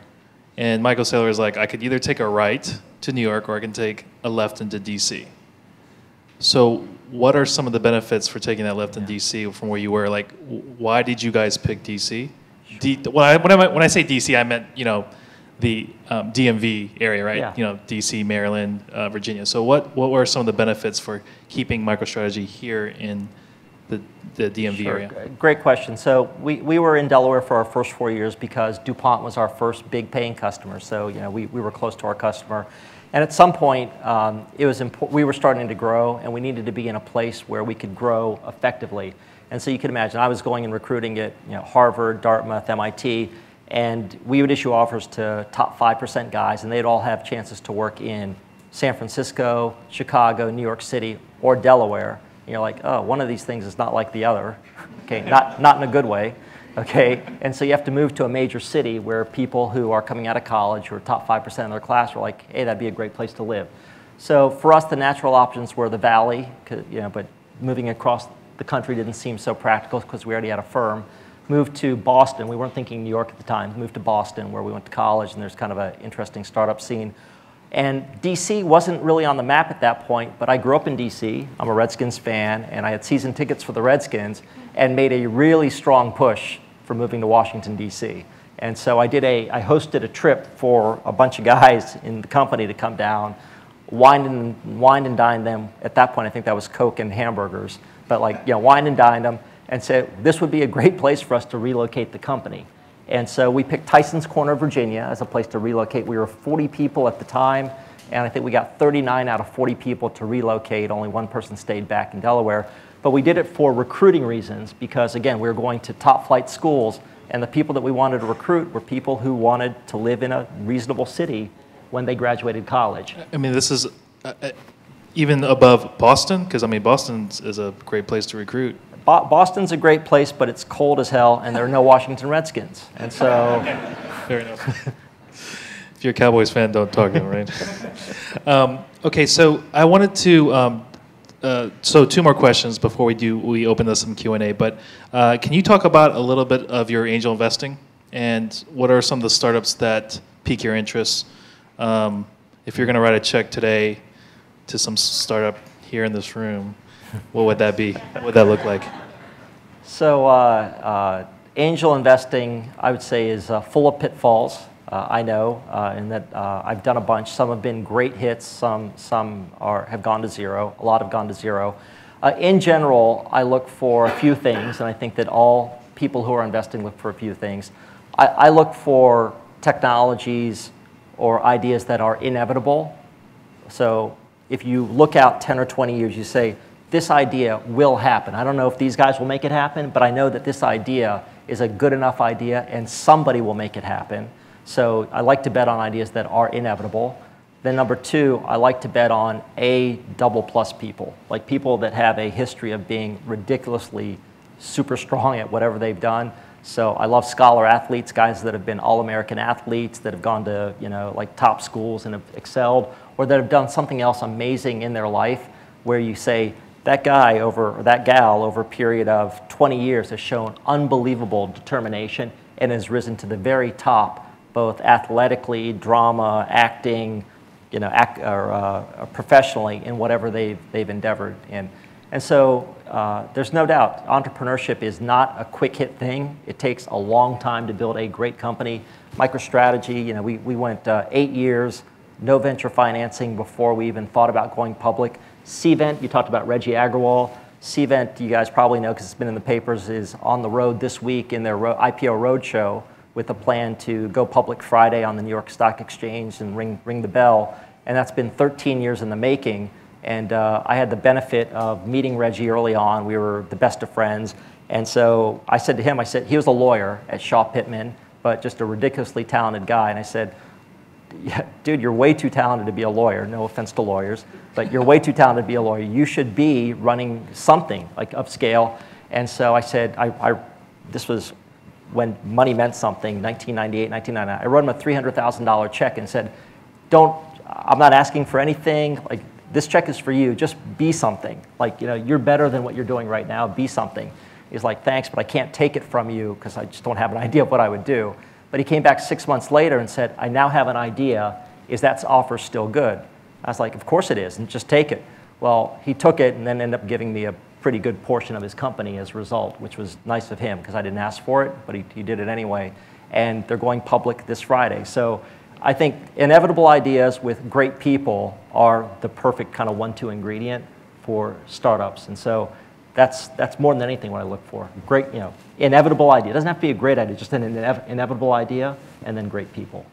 and Michael Saylor was like, I could either take a right to New York or I can take a left into D C. So what are some of the benefits for taking that left yeah. in D C from where you were? Like, why did you guys pick D C? Sure. D when, I, when, I, when I say D C, I meant, you know, the um, D M V area, right? Yeah. You know, D C, Maryland, uh, Virginia. So what, what were some of the benefits for keeping MicroStrategy here in the, the D M V sure. area? Great question. So we, we were in Delaware for our first four years because DuPont was our first big paying customer. So, you know, we, we were close to our customer. And at some point, um, it was important, we were starting to grow, and we needed to be in a place where we could grow effectively. And so you can imagine, I was going and recruiting at you know, Harvard, Dartmouth, M I T, and we would issue offers to top five percent guys, and they'd all have chances to work in San Francisco, Chicago, New York City, or Delaware. And you're like, oh, one of these things is not like the other. Okay, not, not in a good way. Okay, and so you have to move to a major city where people who are coming out of college, who are top five percent of their class, are like, hey, that'd be a great place to live. So for us, the natural options were the Valley, you know, but moving across the country didn't seem so practical because we already had a firm. Moved to Boston. We weren't thinking New York at the time. Moved to Boston, where we went to college, and there's kind of an interesting startup scene. And D C wasn't really on the map at that point, but I grew up in D C. I'm a Redskins fan, and I had season tickets for the Redskins and made a really strong push for moving to Washington, D C. And so I did a, I hosted a trip for a bunch of guys in the company to come down, wine and, wine and dine them. At that point, I think that was Coke and hamburgers, but like, you know, wine and dine them and said, this would be a great place for us to relocate the company. And so we picked Tyson's Corner, Virginia as a place to relocate. We were forty people at the time, and I think we got thirty-nine out of forty people to relocate. Only one person stayed back in Delaware. But we did it for recruiting reasons because, again, we were going to top-flight schools, and the people that we wanted to recruit were people who wanted to live in a reasonable city when they graduated college. I mean, this is uh, even above Boston, because, I mean, Boston is a great place to recruit. Bo Boston's a great place, but it's cold as hell, and there are no Washington Redskins. And so... Fair enough. If you're a Cowboys fan, don't talk to them, right? um, okay, so I wanted to... Um, Uh, so two more questions before we do we open this some Q and A, but uh, can you talk about a little bit of your angel investing and what are some of the startups that pique your interest? Um, if you're going to write a check today to some startup here in this room, what would that be? What would that look like? So uh, uh, angel investing, I would say, is uh, full of pitfalls. Uh, I know, uh, and that uh, I've done a bunch. Some have been great hits. Some, some are, have gone to zero. A lot have gone to zero. Uh, in general, I look for a few things, and I think that all people who are investing look for a few things. I, I look for technologies or ideas that are inevitable. So if you look out ten or twenty years, you say, this idea will happen. I don't know if these guys will make it happen, but I know that this idea is a good enough idea, and somebody will make it happen. So I like to bet on ideas that are inevitable. Then number two, I like to bet on A double plus people, like people that have a history of being ridiculously super strong at whatever they've done. So I love scholar athletes, guys that have been all-American athletes, that have gone to, you know, like top schools and have excelled, or that have done something else amazing in their life where you say, that guy over, or that gal over a period of twenty years has shown unbelievable determination and has risen to the very top, both athletically, drama, acting, you know, act, or, uh, professionally in whatever they've, they've endeavored in. And so uh, there's no doubt entrepreneurship is not a quick hit thing. It takes a long time to build a great company. MicroStrategy, you know, we, we went uh, eight years, no venture financing before we even thought about going public. Cvent, you talked about Reggie Agarwal. Cvent, you guys probably know because it's been in the papers, is on the road this week in their I P O roadshow with a plan to go public Friday on the New York Stock Exchange and ring, ring the bell. And that's been thirteen years in the making. And uh, I had the benefit of meeting Reggie early on. We were the best of friends. And so I said to him, I said, he was a lawyer at Shaw Pittman, but just a ridiculously talented guy. And I said, yeah, dude, you're way too talented to be a lawyer. No offense to lawyers, but you're way too talented to be a lawyer. You should be running something like upscale. And so I said, I, I, this was when money meant something, nineteen ninety-eight, nineteen ninety-nine. I wrote him a three hundred thousand dollar check and said, don't, I'm not asking for anything. Like, this check is for you. Just be something. Like, you know, you're better than what you're doing right now. Be something. He's like, thanks, but I can't take it from you because I just don't have an idea of what I would do. But he came back six months later and said, I now have an idea. Is that offer still good? I was like, of course it is, and just take it. Well, he took it and then ended up giving me a pretty good portion of his company as a result, which was nice of him because I didn't ask for it, but he, he did it anyway. And they're going public this Friday. So I think inevitable ideas with great people are the perfect kind of one-two ingredient for startups. And so That's, that's more than anything what I look for. Great, you know, inevitable idea. It doesn't have to be a great idea, just an inev inevitable idea and then great people.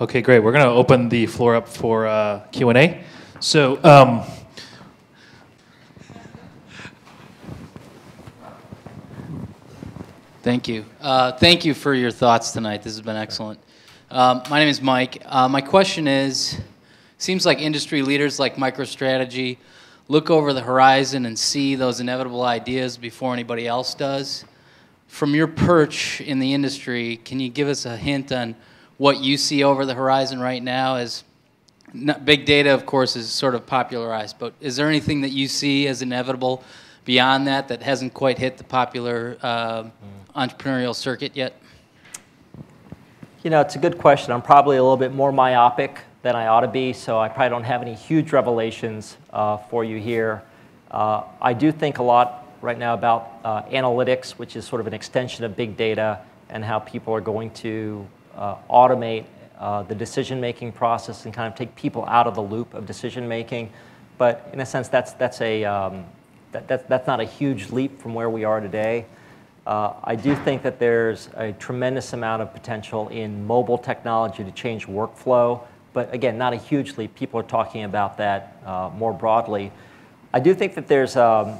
Okay, great. We're going to open the floor up for uh, Q and A. So, um, thank you. Uh, thank you for your thoughts tonight. This has been excellent. Um, my name is Mike. Uh, my question is, seems like industry leaders like MicroStrategy look over the horizon and see those inevitable ideas before anybody else does. From your perch in the industry, can you give us a hint on what you see over the horizon right now? As not, big data, of course, is sort of popularized, but is there anything that you see as inevitable beyond that that hasn't quite hit the popular uh, entrepreneurial circuit yet? You know, it's a good question. I'm probably a little bit more myopic than I ought to be, so I probably don't have any huge revelations uh, for you here. Uh, I do think a lot right now about uh, analytics, which is sort of an extension of big data and how people are going to uh, automate uh, the decision-making process and kind of take people out of the loop of decision-making. But in a sense, that's, that's, a, um, that, that, that's not a huge leap from where we are today. Uh, I do think that there's a tremendous amount of potential in mobile technology to change workflow. But again, not a huge leap. People are talking about that uh, more broadly. I do think that there's, um,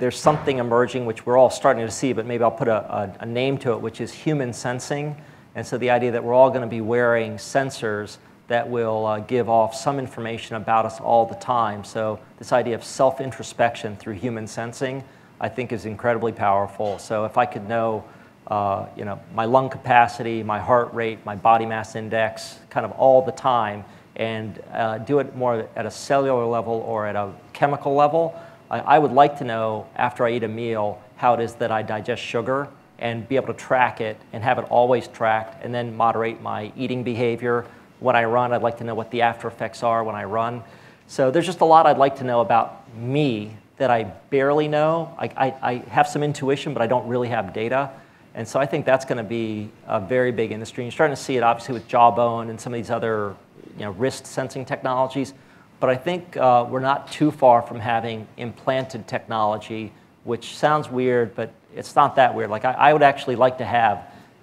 there's something emerging, which we're all starting to see, but maybe I'll put a, a, a name to it, which is human sensing. And so the idea that we're all going to be wearing sensors that will uh, give off some information about us all the time. So this idea of self-introspection through human sensing, I think, is incredibly powerful. So if I could know Uh, you know, my lung capacity, my heart rate, my body mass index, kind of all the time, and uh, do it more at a cellular level or at a chemical level. I, I would like to know, after I eat a meal, how it is that I digest sugar and be able to track it and have it always tracked and then moderate my eating behavior. When I run, I'd like to know what the after effects are when I run. So there's just a lot I'd like to know about me that I barely know. I, I, I have some intuition, but I don't really have data. And so I think that's going to be a very big industry. And you're starting to see it, obviously, with Jawbone and some of these other, you know, wrist sensing technologies. But I think uh, we're not too far from having implanted technology, which sounds weird, but it's not that weird. Like, I, I would actually like to have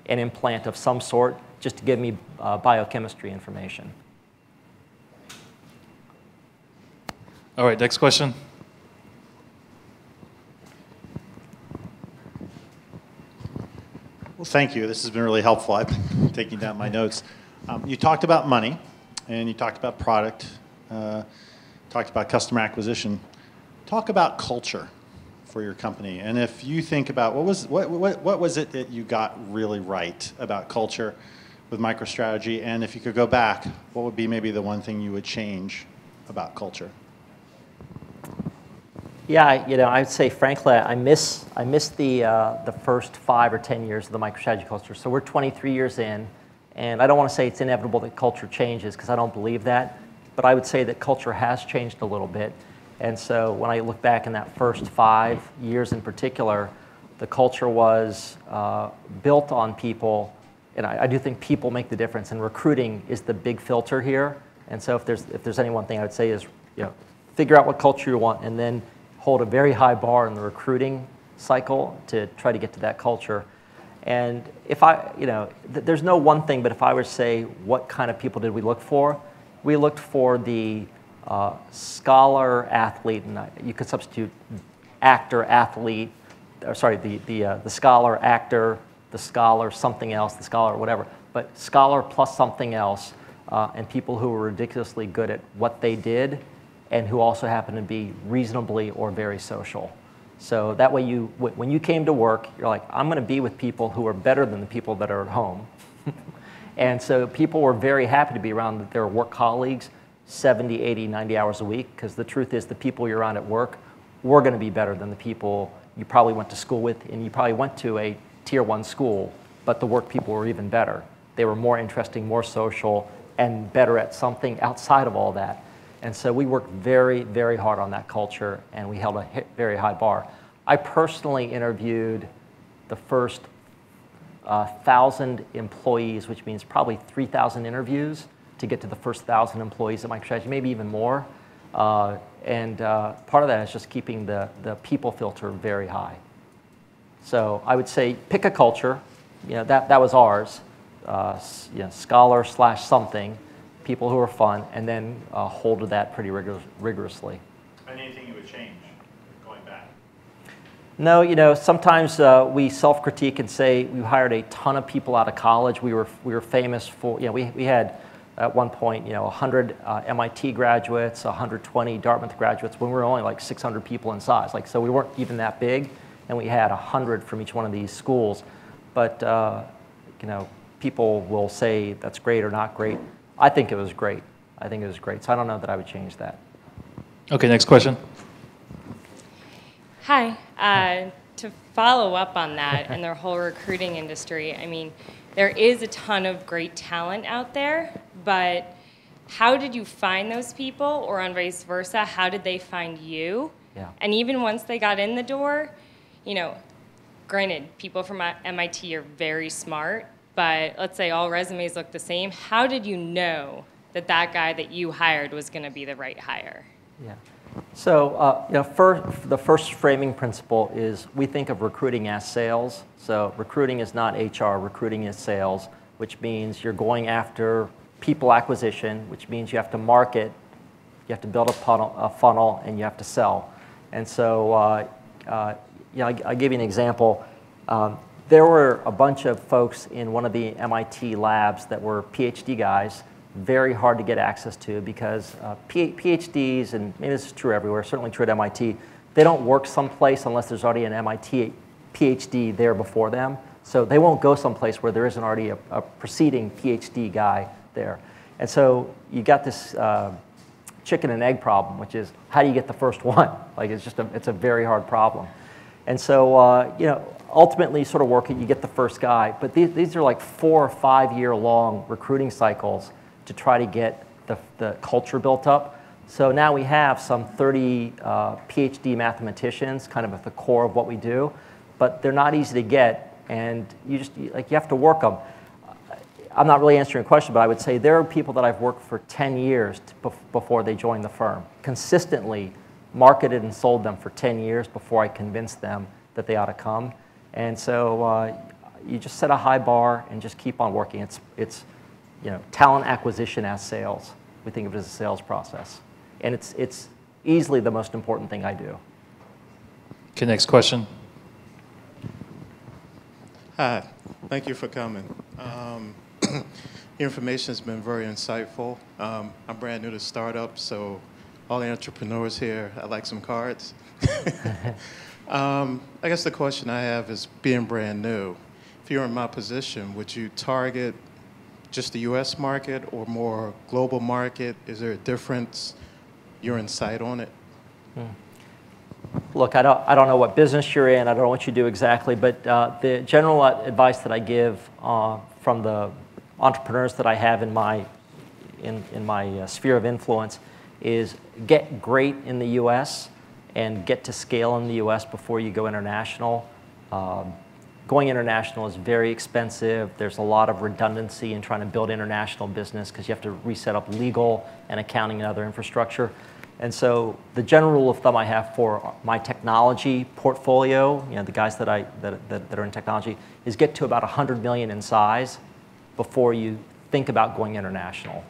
an implant of some sort just to give me uh, biochemistry information. All right, next question. Well, thank you. This has been really helpful. I've been taking down my notes. Um, you talked about money, and you talked about product, uh, talked about customer acquisition. Talk about culture for your company. And if you think about what was what what, what was it that you got really right about culture with MicroStrategy, and if you could go back, what would be maybe the one thing you would change about culture? Yeah, you know, I would say, frankly, I miss I miss the uh, the first five or ten years of the MicroStrategy culture. So we're twenty-three years in, and I don't want to say it's inevitable that culture changes because I don't believe that, but I would say that culture has changed a little bit. And so when I look back in that first five years in particular, the culture was uh, built on people. And I, I do think people make the difference, and recruiting is the big filter here. And so if there's, if there's any one thing I would say is, you know, figure out what culture you want and then hold a very high bar in the recruiting cycle to try to get to that culture. And if I, you know, th there's no one thing, but if I were to say what kind of people did we look for, we looked for the uh, scholar, athlete, and you could substitute actor, athlete, or sorry, the, the, uh, the scholar, actor, the scholar, something else, the scholar, whatever, but scholar plus something else, uh, and people who were ridiculously good at what they did and who also happened to be reasonably or very social. So that way, you, when you came to work, you're like, I'm gonna be with people who are better than the people that are at home. And so people were very happy to be around their work colleagues seventy, eighty, ninety hours a week, because the truth is the people you're around at work were gonna be better than the people you probably went to school with, and you probably went to a tier one school, but the work people were even better. They were more interesting, more social, and better at something outside of all that. And so we worked very, very hard on that culture, and we held a very high bar. I personally interviewed the first uh, one thousand employees, which means probably three thousand interviews to get to the first one thousand employees at MicroStrategy, maybe even more. Uh, and uh, part of that is just keeping the, the people filter very high. So I would say pick a culture. You know, that, that was ours, uh, you know, scholar slash something, people who are fun, and then uh, hold to that pretty rigor rigorously. Anything you would change going back? No, you know, sometimes uh, we self-critique and say we hired a ton of people out of college. We were, we were famous for, you know, we, we had at one point, you know, one hundred uh, M I T graduates, one hundred twenty Dartmouth graduates, when we were only like six hundred people in size. Like, so we weren't even that big, and we had one hundred from each one of these schools. But, uh, you know, people will say that's great or not great. I think it was great. I think it was great. So I don't know that I would change that. Okay, next question. Hi. Uh, to follow up on that and their whole recruiting industry, I mean, there is a ton of great talent out there, but how did you find those people, or on vice versa, how did they find you? Yeah. And even once they got in the door, you know, granted, people from M I T are very smart, but let's say all resumes look the same. How did you know that that guy that you hired was going to be the right hire? Yeah. So uh, you know, first, the first framing principle is we think of recruiting as sales. So recruiting is not H R. Recruiting is sales, which means you're going after people acquisition, which means you have to market, you have to build a funnel, a funnel and you have to sell. And so uh, uh, you know, I, I'll give you an example. Um, There were a bunch of folks in one of the M I T labs that were PhD guys, very hard to get access to because uh, PhDs, and maybe this is true everywhere, certainly true at M I T, they don't work someplace unless there's already an M I T PhD there before them. So they won't go someplace where there isn't already a, a preceding PhD guy there. And so you got this uh, chicken and egg problem, which is how do you get the first one? Like it's just a, it's a very hard problem. And so, uh, you know, ultimately sort of working, you get the first guy, but these, these are like four or five year long recruiting cycles to try to get the, the culture built up. So now we have some thirty uh, PhD mathematicians kind of at the core of what we do, but they're not easy to get, and you just, like, you have to work them. I'm not really answering your question, but I would say there are people that I've worked for ten years to, before they joined the firm, consistently marketed and sold them for ten years before I convinced them that they ought to come. And so uh, you just set a high bar and just keep on working. It's, it's you know, talent acquisition as sales. We think of it as a sales process. And it's, it's easily the most important thing I do. Okay, next question. Hi, thank you for coming. Um, your information has been very insightful. Um, I'm brand new to startup, so all the entrepreneurs here, I like some cards. Um, I guess the question I have is, being brand new, if you're in my position, would you target just the U S market or more global market? Is there a difference? Your insight on it? Hmm. Look, I don't, I don't know what business you're in. I don't know what you do exactly. But uh, the general advice that I give uh, from the entrepreneurs that I have in my, in, in my uh, sphere of influence is get great in the U S and get to scale in the U S before you go international. Um, going international is very expensive. There's a lot of redundancy in trying to build international business because you have to reset up legal and accounting and other infrastructure. And so the general rule of thumb I have for my technology portfolio, you know, the guys that, I, that, that, that are in technology, is get to about one hundred million in size before you think about going international.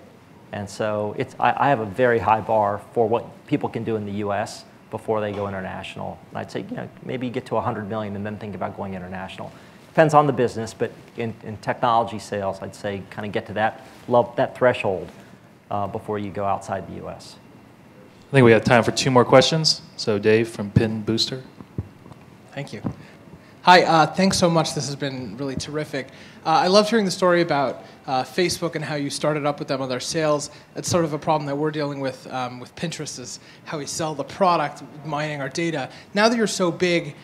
And so it's, I, I have a very high bar for what people can do in the U S before they go international. And I'd say, you know, maybe you get to one hundred million and then think about going international. Depends on the business, but in, in technology sales, I'd say kind of get to that, love that threshold uh, before you go outside the U S I think we have time for two more questions. So Dave from Pin Booster. Thank you. Hi, uh, thanks so much. This has been really terrific. Uh, I loved hearing the story about uh, Facebook and how you started up with them on their sales. It's sort of a problem that we're dealing with um, with Pinterest, is how we sell the product, mining our data. Now that you're so big,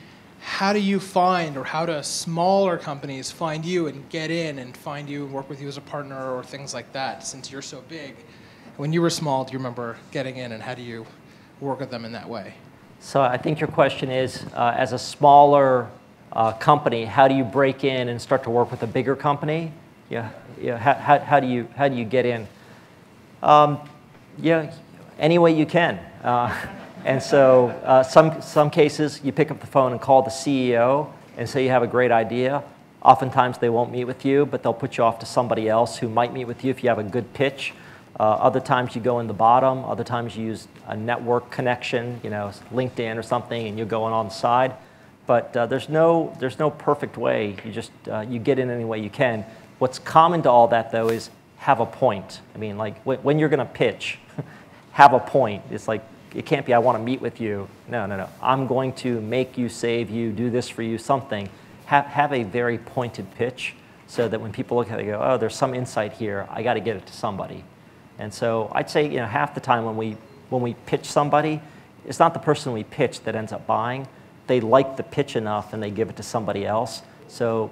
how do you find, or how do smaller companies find you and get in and find you and work with you as a partner or things like that, since you're so big? When you were small, do you remember getting in, and how do you work with them in that way? So I think your question is, uh, as a smaller uh, company, how do you break in and start to work with a bigger company? Yeah, yeah. How, how, how do you how do you get in? Um, yeah, any way you can. Uh, and so uh, some some cases you pick up the phone and call the C E O and say you have a great idea. Oftentimes they won't meet with you, but they'll put you off to somebody else who might meet with you if you have a good pitch. Uh, other times you go in the bottom. Other times you use a network connection, you know, LinkedIn or something, and you're going on the side. But uh, there's no there's no perfect way. You just uh, you get in any way you can. What's common to all that though is have a point. I mean, like w when you're going to pitch, have a point. It's like it can't be I want to meet with you. No, no, no. I'm going to make you, save you, do this for you, something. Have have a very pointed pitch so that when people look at it, they go, oh, there's some insight here. I got to get it to somebody. And so I'd say, you know, half the time when we, when we pitch somebody, it's not the person we pitch that ends up buying. They like the pitch enough and they give it to somebody else. So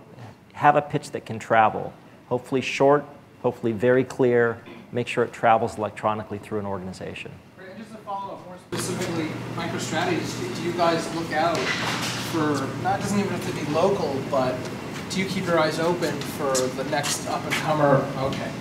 have a pitch that can travel. Hopefully short, hopefully very clear. Make sure it travels electronically through an organization. Great. And just to follow up more specifically, MicroStrategy, do you guys look out for, not, it doesn't even have to be local, but do you keep your eyes open for the next up-and-comer? Okay.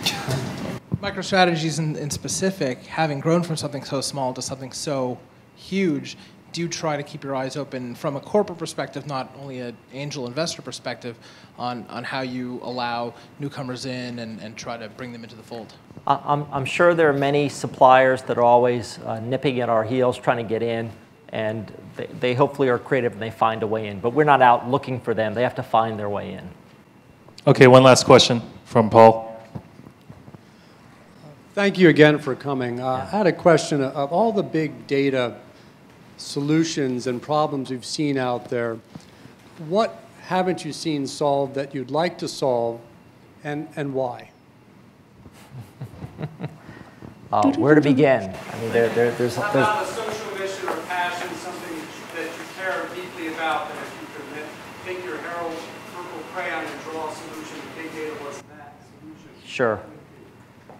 MicroStrategies in, in specific, having grown from something so small to something so huge, do try to keep your eyes open from a corporate perspective, not only an angel investor perspective, on, on how you allow newcomers in and, and try to bring them into the fold? I'm, I'm sure there are many suppliers that are always uh, nipping at our heels trying to get in, and they, they hopefully are creative and they find a way in. But we're not out looking for them. They have to find their way in. Okay, one last question from Paul. Thank you again for coming. Uh, I had a question. Of all the big data solutions and problems you've seen out there, what haven't you seen solved that you'd like to solve, and, and why? uh, where to begin? I mean, there, there, there's, there's... How about a social mission or passion, something that you care deeply about, that if you could take your Harold Purple Crayon and draw a solution to big data, what's that solution? Sure.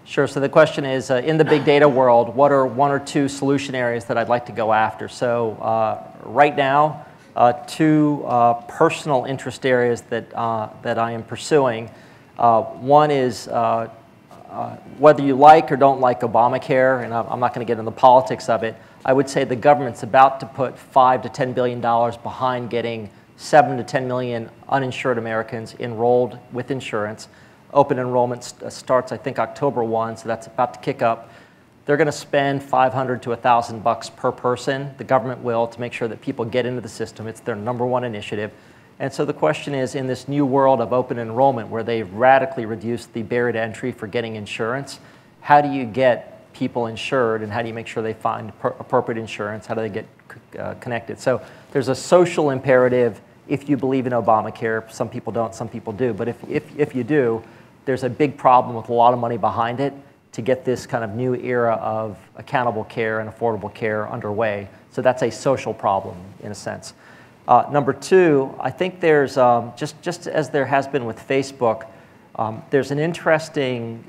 Sure, so the question is, uh, in the big data world, what are one or two solution areas that I'd like to go after? So uh, right now, uh, two uh, personal interest areas that, uh, that I am pursuing. Uh, one is uh, uh, whether you like or don't like Obamacare, and I'm not going to get into the politics of it, I would say the government's about to put five to ten billion dollars behind getting seven to ten million uninsured Americans enrolled with insurance. Open enrollment st starts, I think, October first, so that's about to kick up. They're going to spend five hundred to a thousand bucks per person, the government will, to make sure that people get into the system. It's their number one initiative. And so the question is, in this new world of open enrollment, where they radically reduced the barrier to entry for getting insurance, how do you get people insured, and how do you make sure they find appropriate insurance? How do they get uh, connected? So There's a social imperative if you believe in Obamacare. Some people don't, some people do. But if, if, if you do, there's a big problem with a lot of money behind it to get this kind of new era of accountable care and affordable care underway. So that's a social problem, in a sense. Uh, number two, I think there's, um, just, just as there has been with Facebook, um, there's an interesting,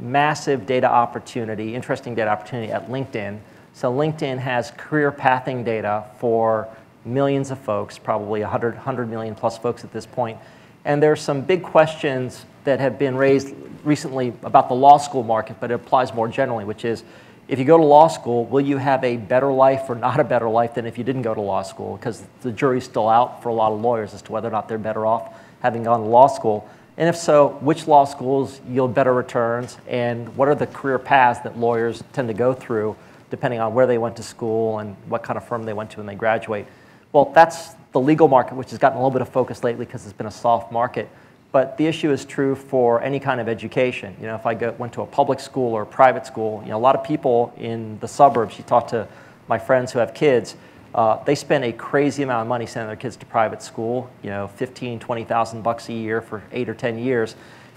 massive data opportunity, interesting data opportunity at LinkedIn. So LinkedIn has career pathing data for millions of folks, probably one hundred, one hundred million plus folks at this point. And there are some big questions that have been raised recently about the law school market, but it applies more generally, which is, if you go to law school, will you have a better life or not a better life than if you didn't go to law school? Because the jury's still out for a lot of lawyers as to whether or not they're better off having gone to law school. And if so, which law schools yield better returns, and what are the career paths that lawyers tend to go through depending on where they went to school and what kind of firm they went to when they graduate? Well, that's the legal market, which has gotten a little bit of focus lately because it's been a soft market. But the issue is true for any kind of education. You know, if I go, went to a public school or a private school, you know, a lot of people in the suburbs, you talk to my friends who have kids, uh, they spend a crazy amount of money sending their kids to private school, you know, fifteen, twenty thousand bucks a year for eight or ten years.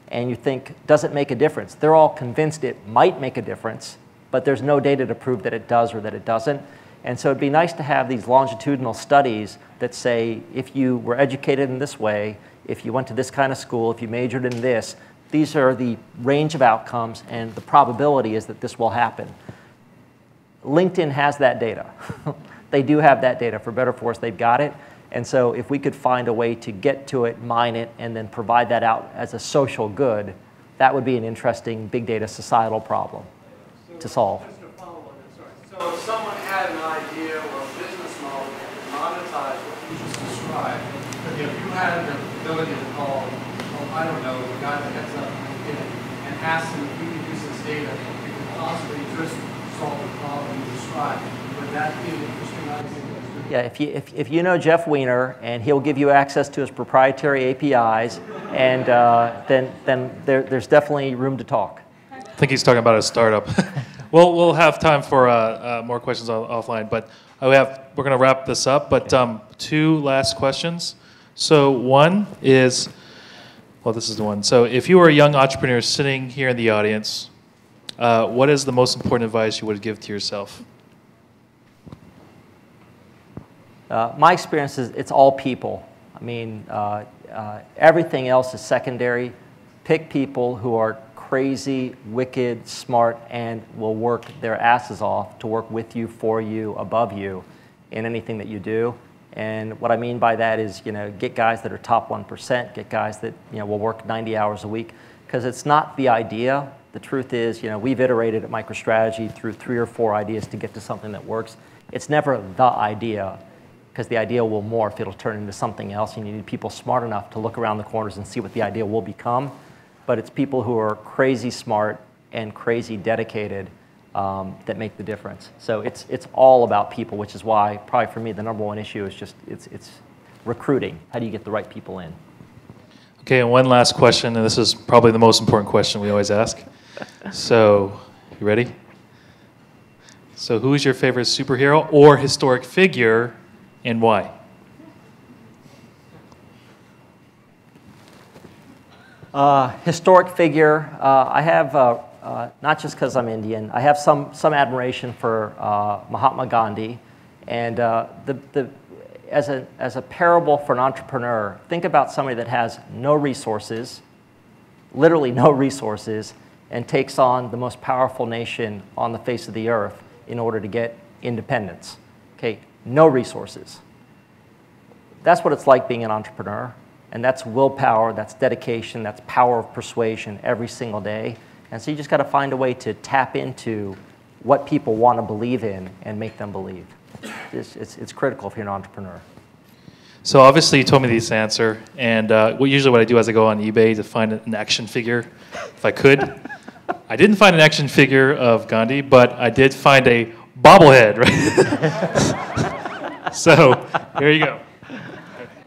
And you think, does it make a difference? They're all convinced it might make a difference, but there's no data to prove that it does or that it doesn't. And so it'd be nice to have these longitudinal studies that say, if you were educated in this way, if you went to this kind of school, if you majored in this, these are the range of outcomes, and the probability is that this will happen. LinkedIn has that data. They do have that data. For better or for worse, they've got it. And so if we could find a way to get to it, mine it, and then provide that out as a social good, that would be an interesting big data societal problem to solve. Just to follow up, sorry. So if someone had an idea or a business model that could monetize what you just described, if you had the ability to call, well, I don't know, the guy that heads up and ask them if you could use this data, you could possibly just solve the problem you described, would that be an interesting idea? Yeah, if you, if, if you know Jeff Wiener and he'll give you access to his proprietary A P Is, and uh, then, then there, there's definitely room to talk. I think he's talking about a startup. Well, we'll have time for uh, uh, more questions offline, but we have, we're going to wrap this up. But um, two last questions. So one is, well, this is the one. So if you were a young entrepreneur sitting here in the audience, uh, what is the most important advice you would give to yourself? Uh, my experience is it's all people. I mean, uh, uh, everything else is secondary. Pick people who are crazy, wicked, smart, and will work their asses off to work with you, for you, above you in anything that you do. And what I mean by that is, you know, get guys that are top one percent, get guys that, you know, will work ninety hours a week, because it's not the idea. The truth is, you know, we've iterated at MicroStrategy through three or four ideas to get to something that works. It's never the idea, because the idea will morph. It'll turn into something else, and you need people smart enough to look around the corners and see what the idea will become. But it's people who are crazy smart and crazy dedicated um, that make the difference. So it's, it's all about people, which is why probably for me the number one issue is just it's, it's recruiting. How do you get the right people in? Okay, and one last question, and this is probably the most important question we always ask. So, you ready? So who is your favorite superhero or historic figure, and why? Uh, historic figure, uh, I have, uh, uh, not just because I'm Indian, I have some, some admiration for uh, Mahatma Gandhi. And uh, the, the, as, a, as a parable for an entrepreneur, think about somebody that has no resources, literally no resources, and takes on the most powerful nation on the face of the earth in order to get independence. Okay, no resources. That's what it's like being an entrepreneur. And that's willpower, that's dedication, that's power of persuasion every single day. And so you just got to find a way to tap into what people want to believe in and make them believe. It's, it's, it's critical if you're an entrepreneur. So obviously you told me this answer. And uh, well, usually what I do is I go on eBay to find an action figure, if I could. I didn't find an action figure of Gandhi, but I did find a bobblehead, right? So here you go.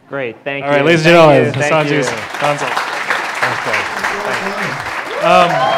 Great, thank you. All right, ladies and gentlemen, Sanju Bansal.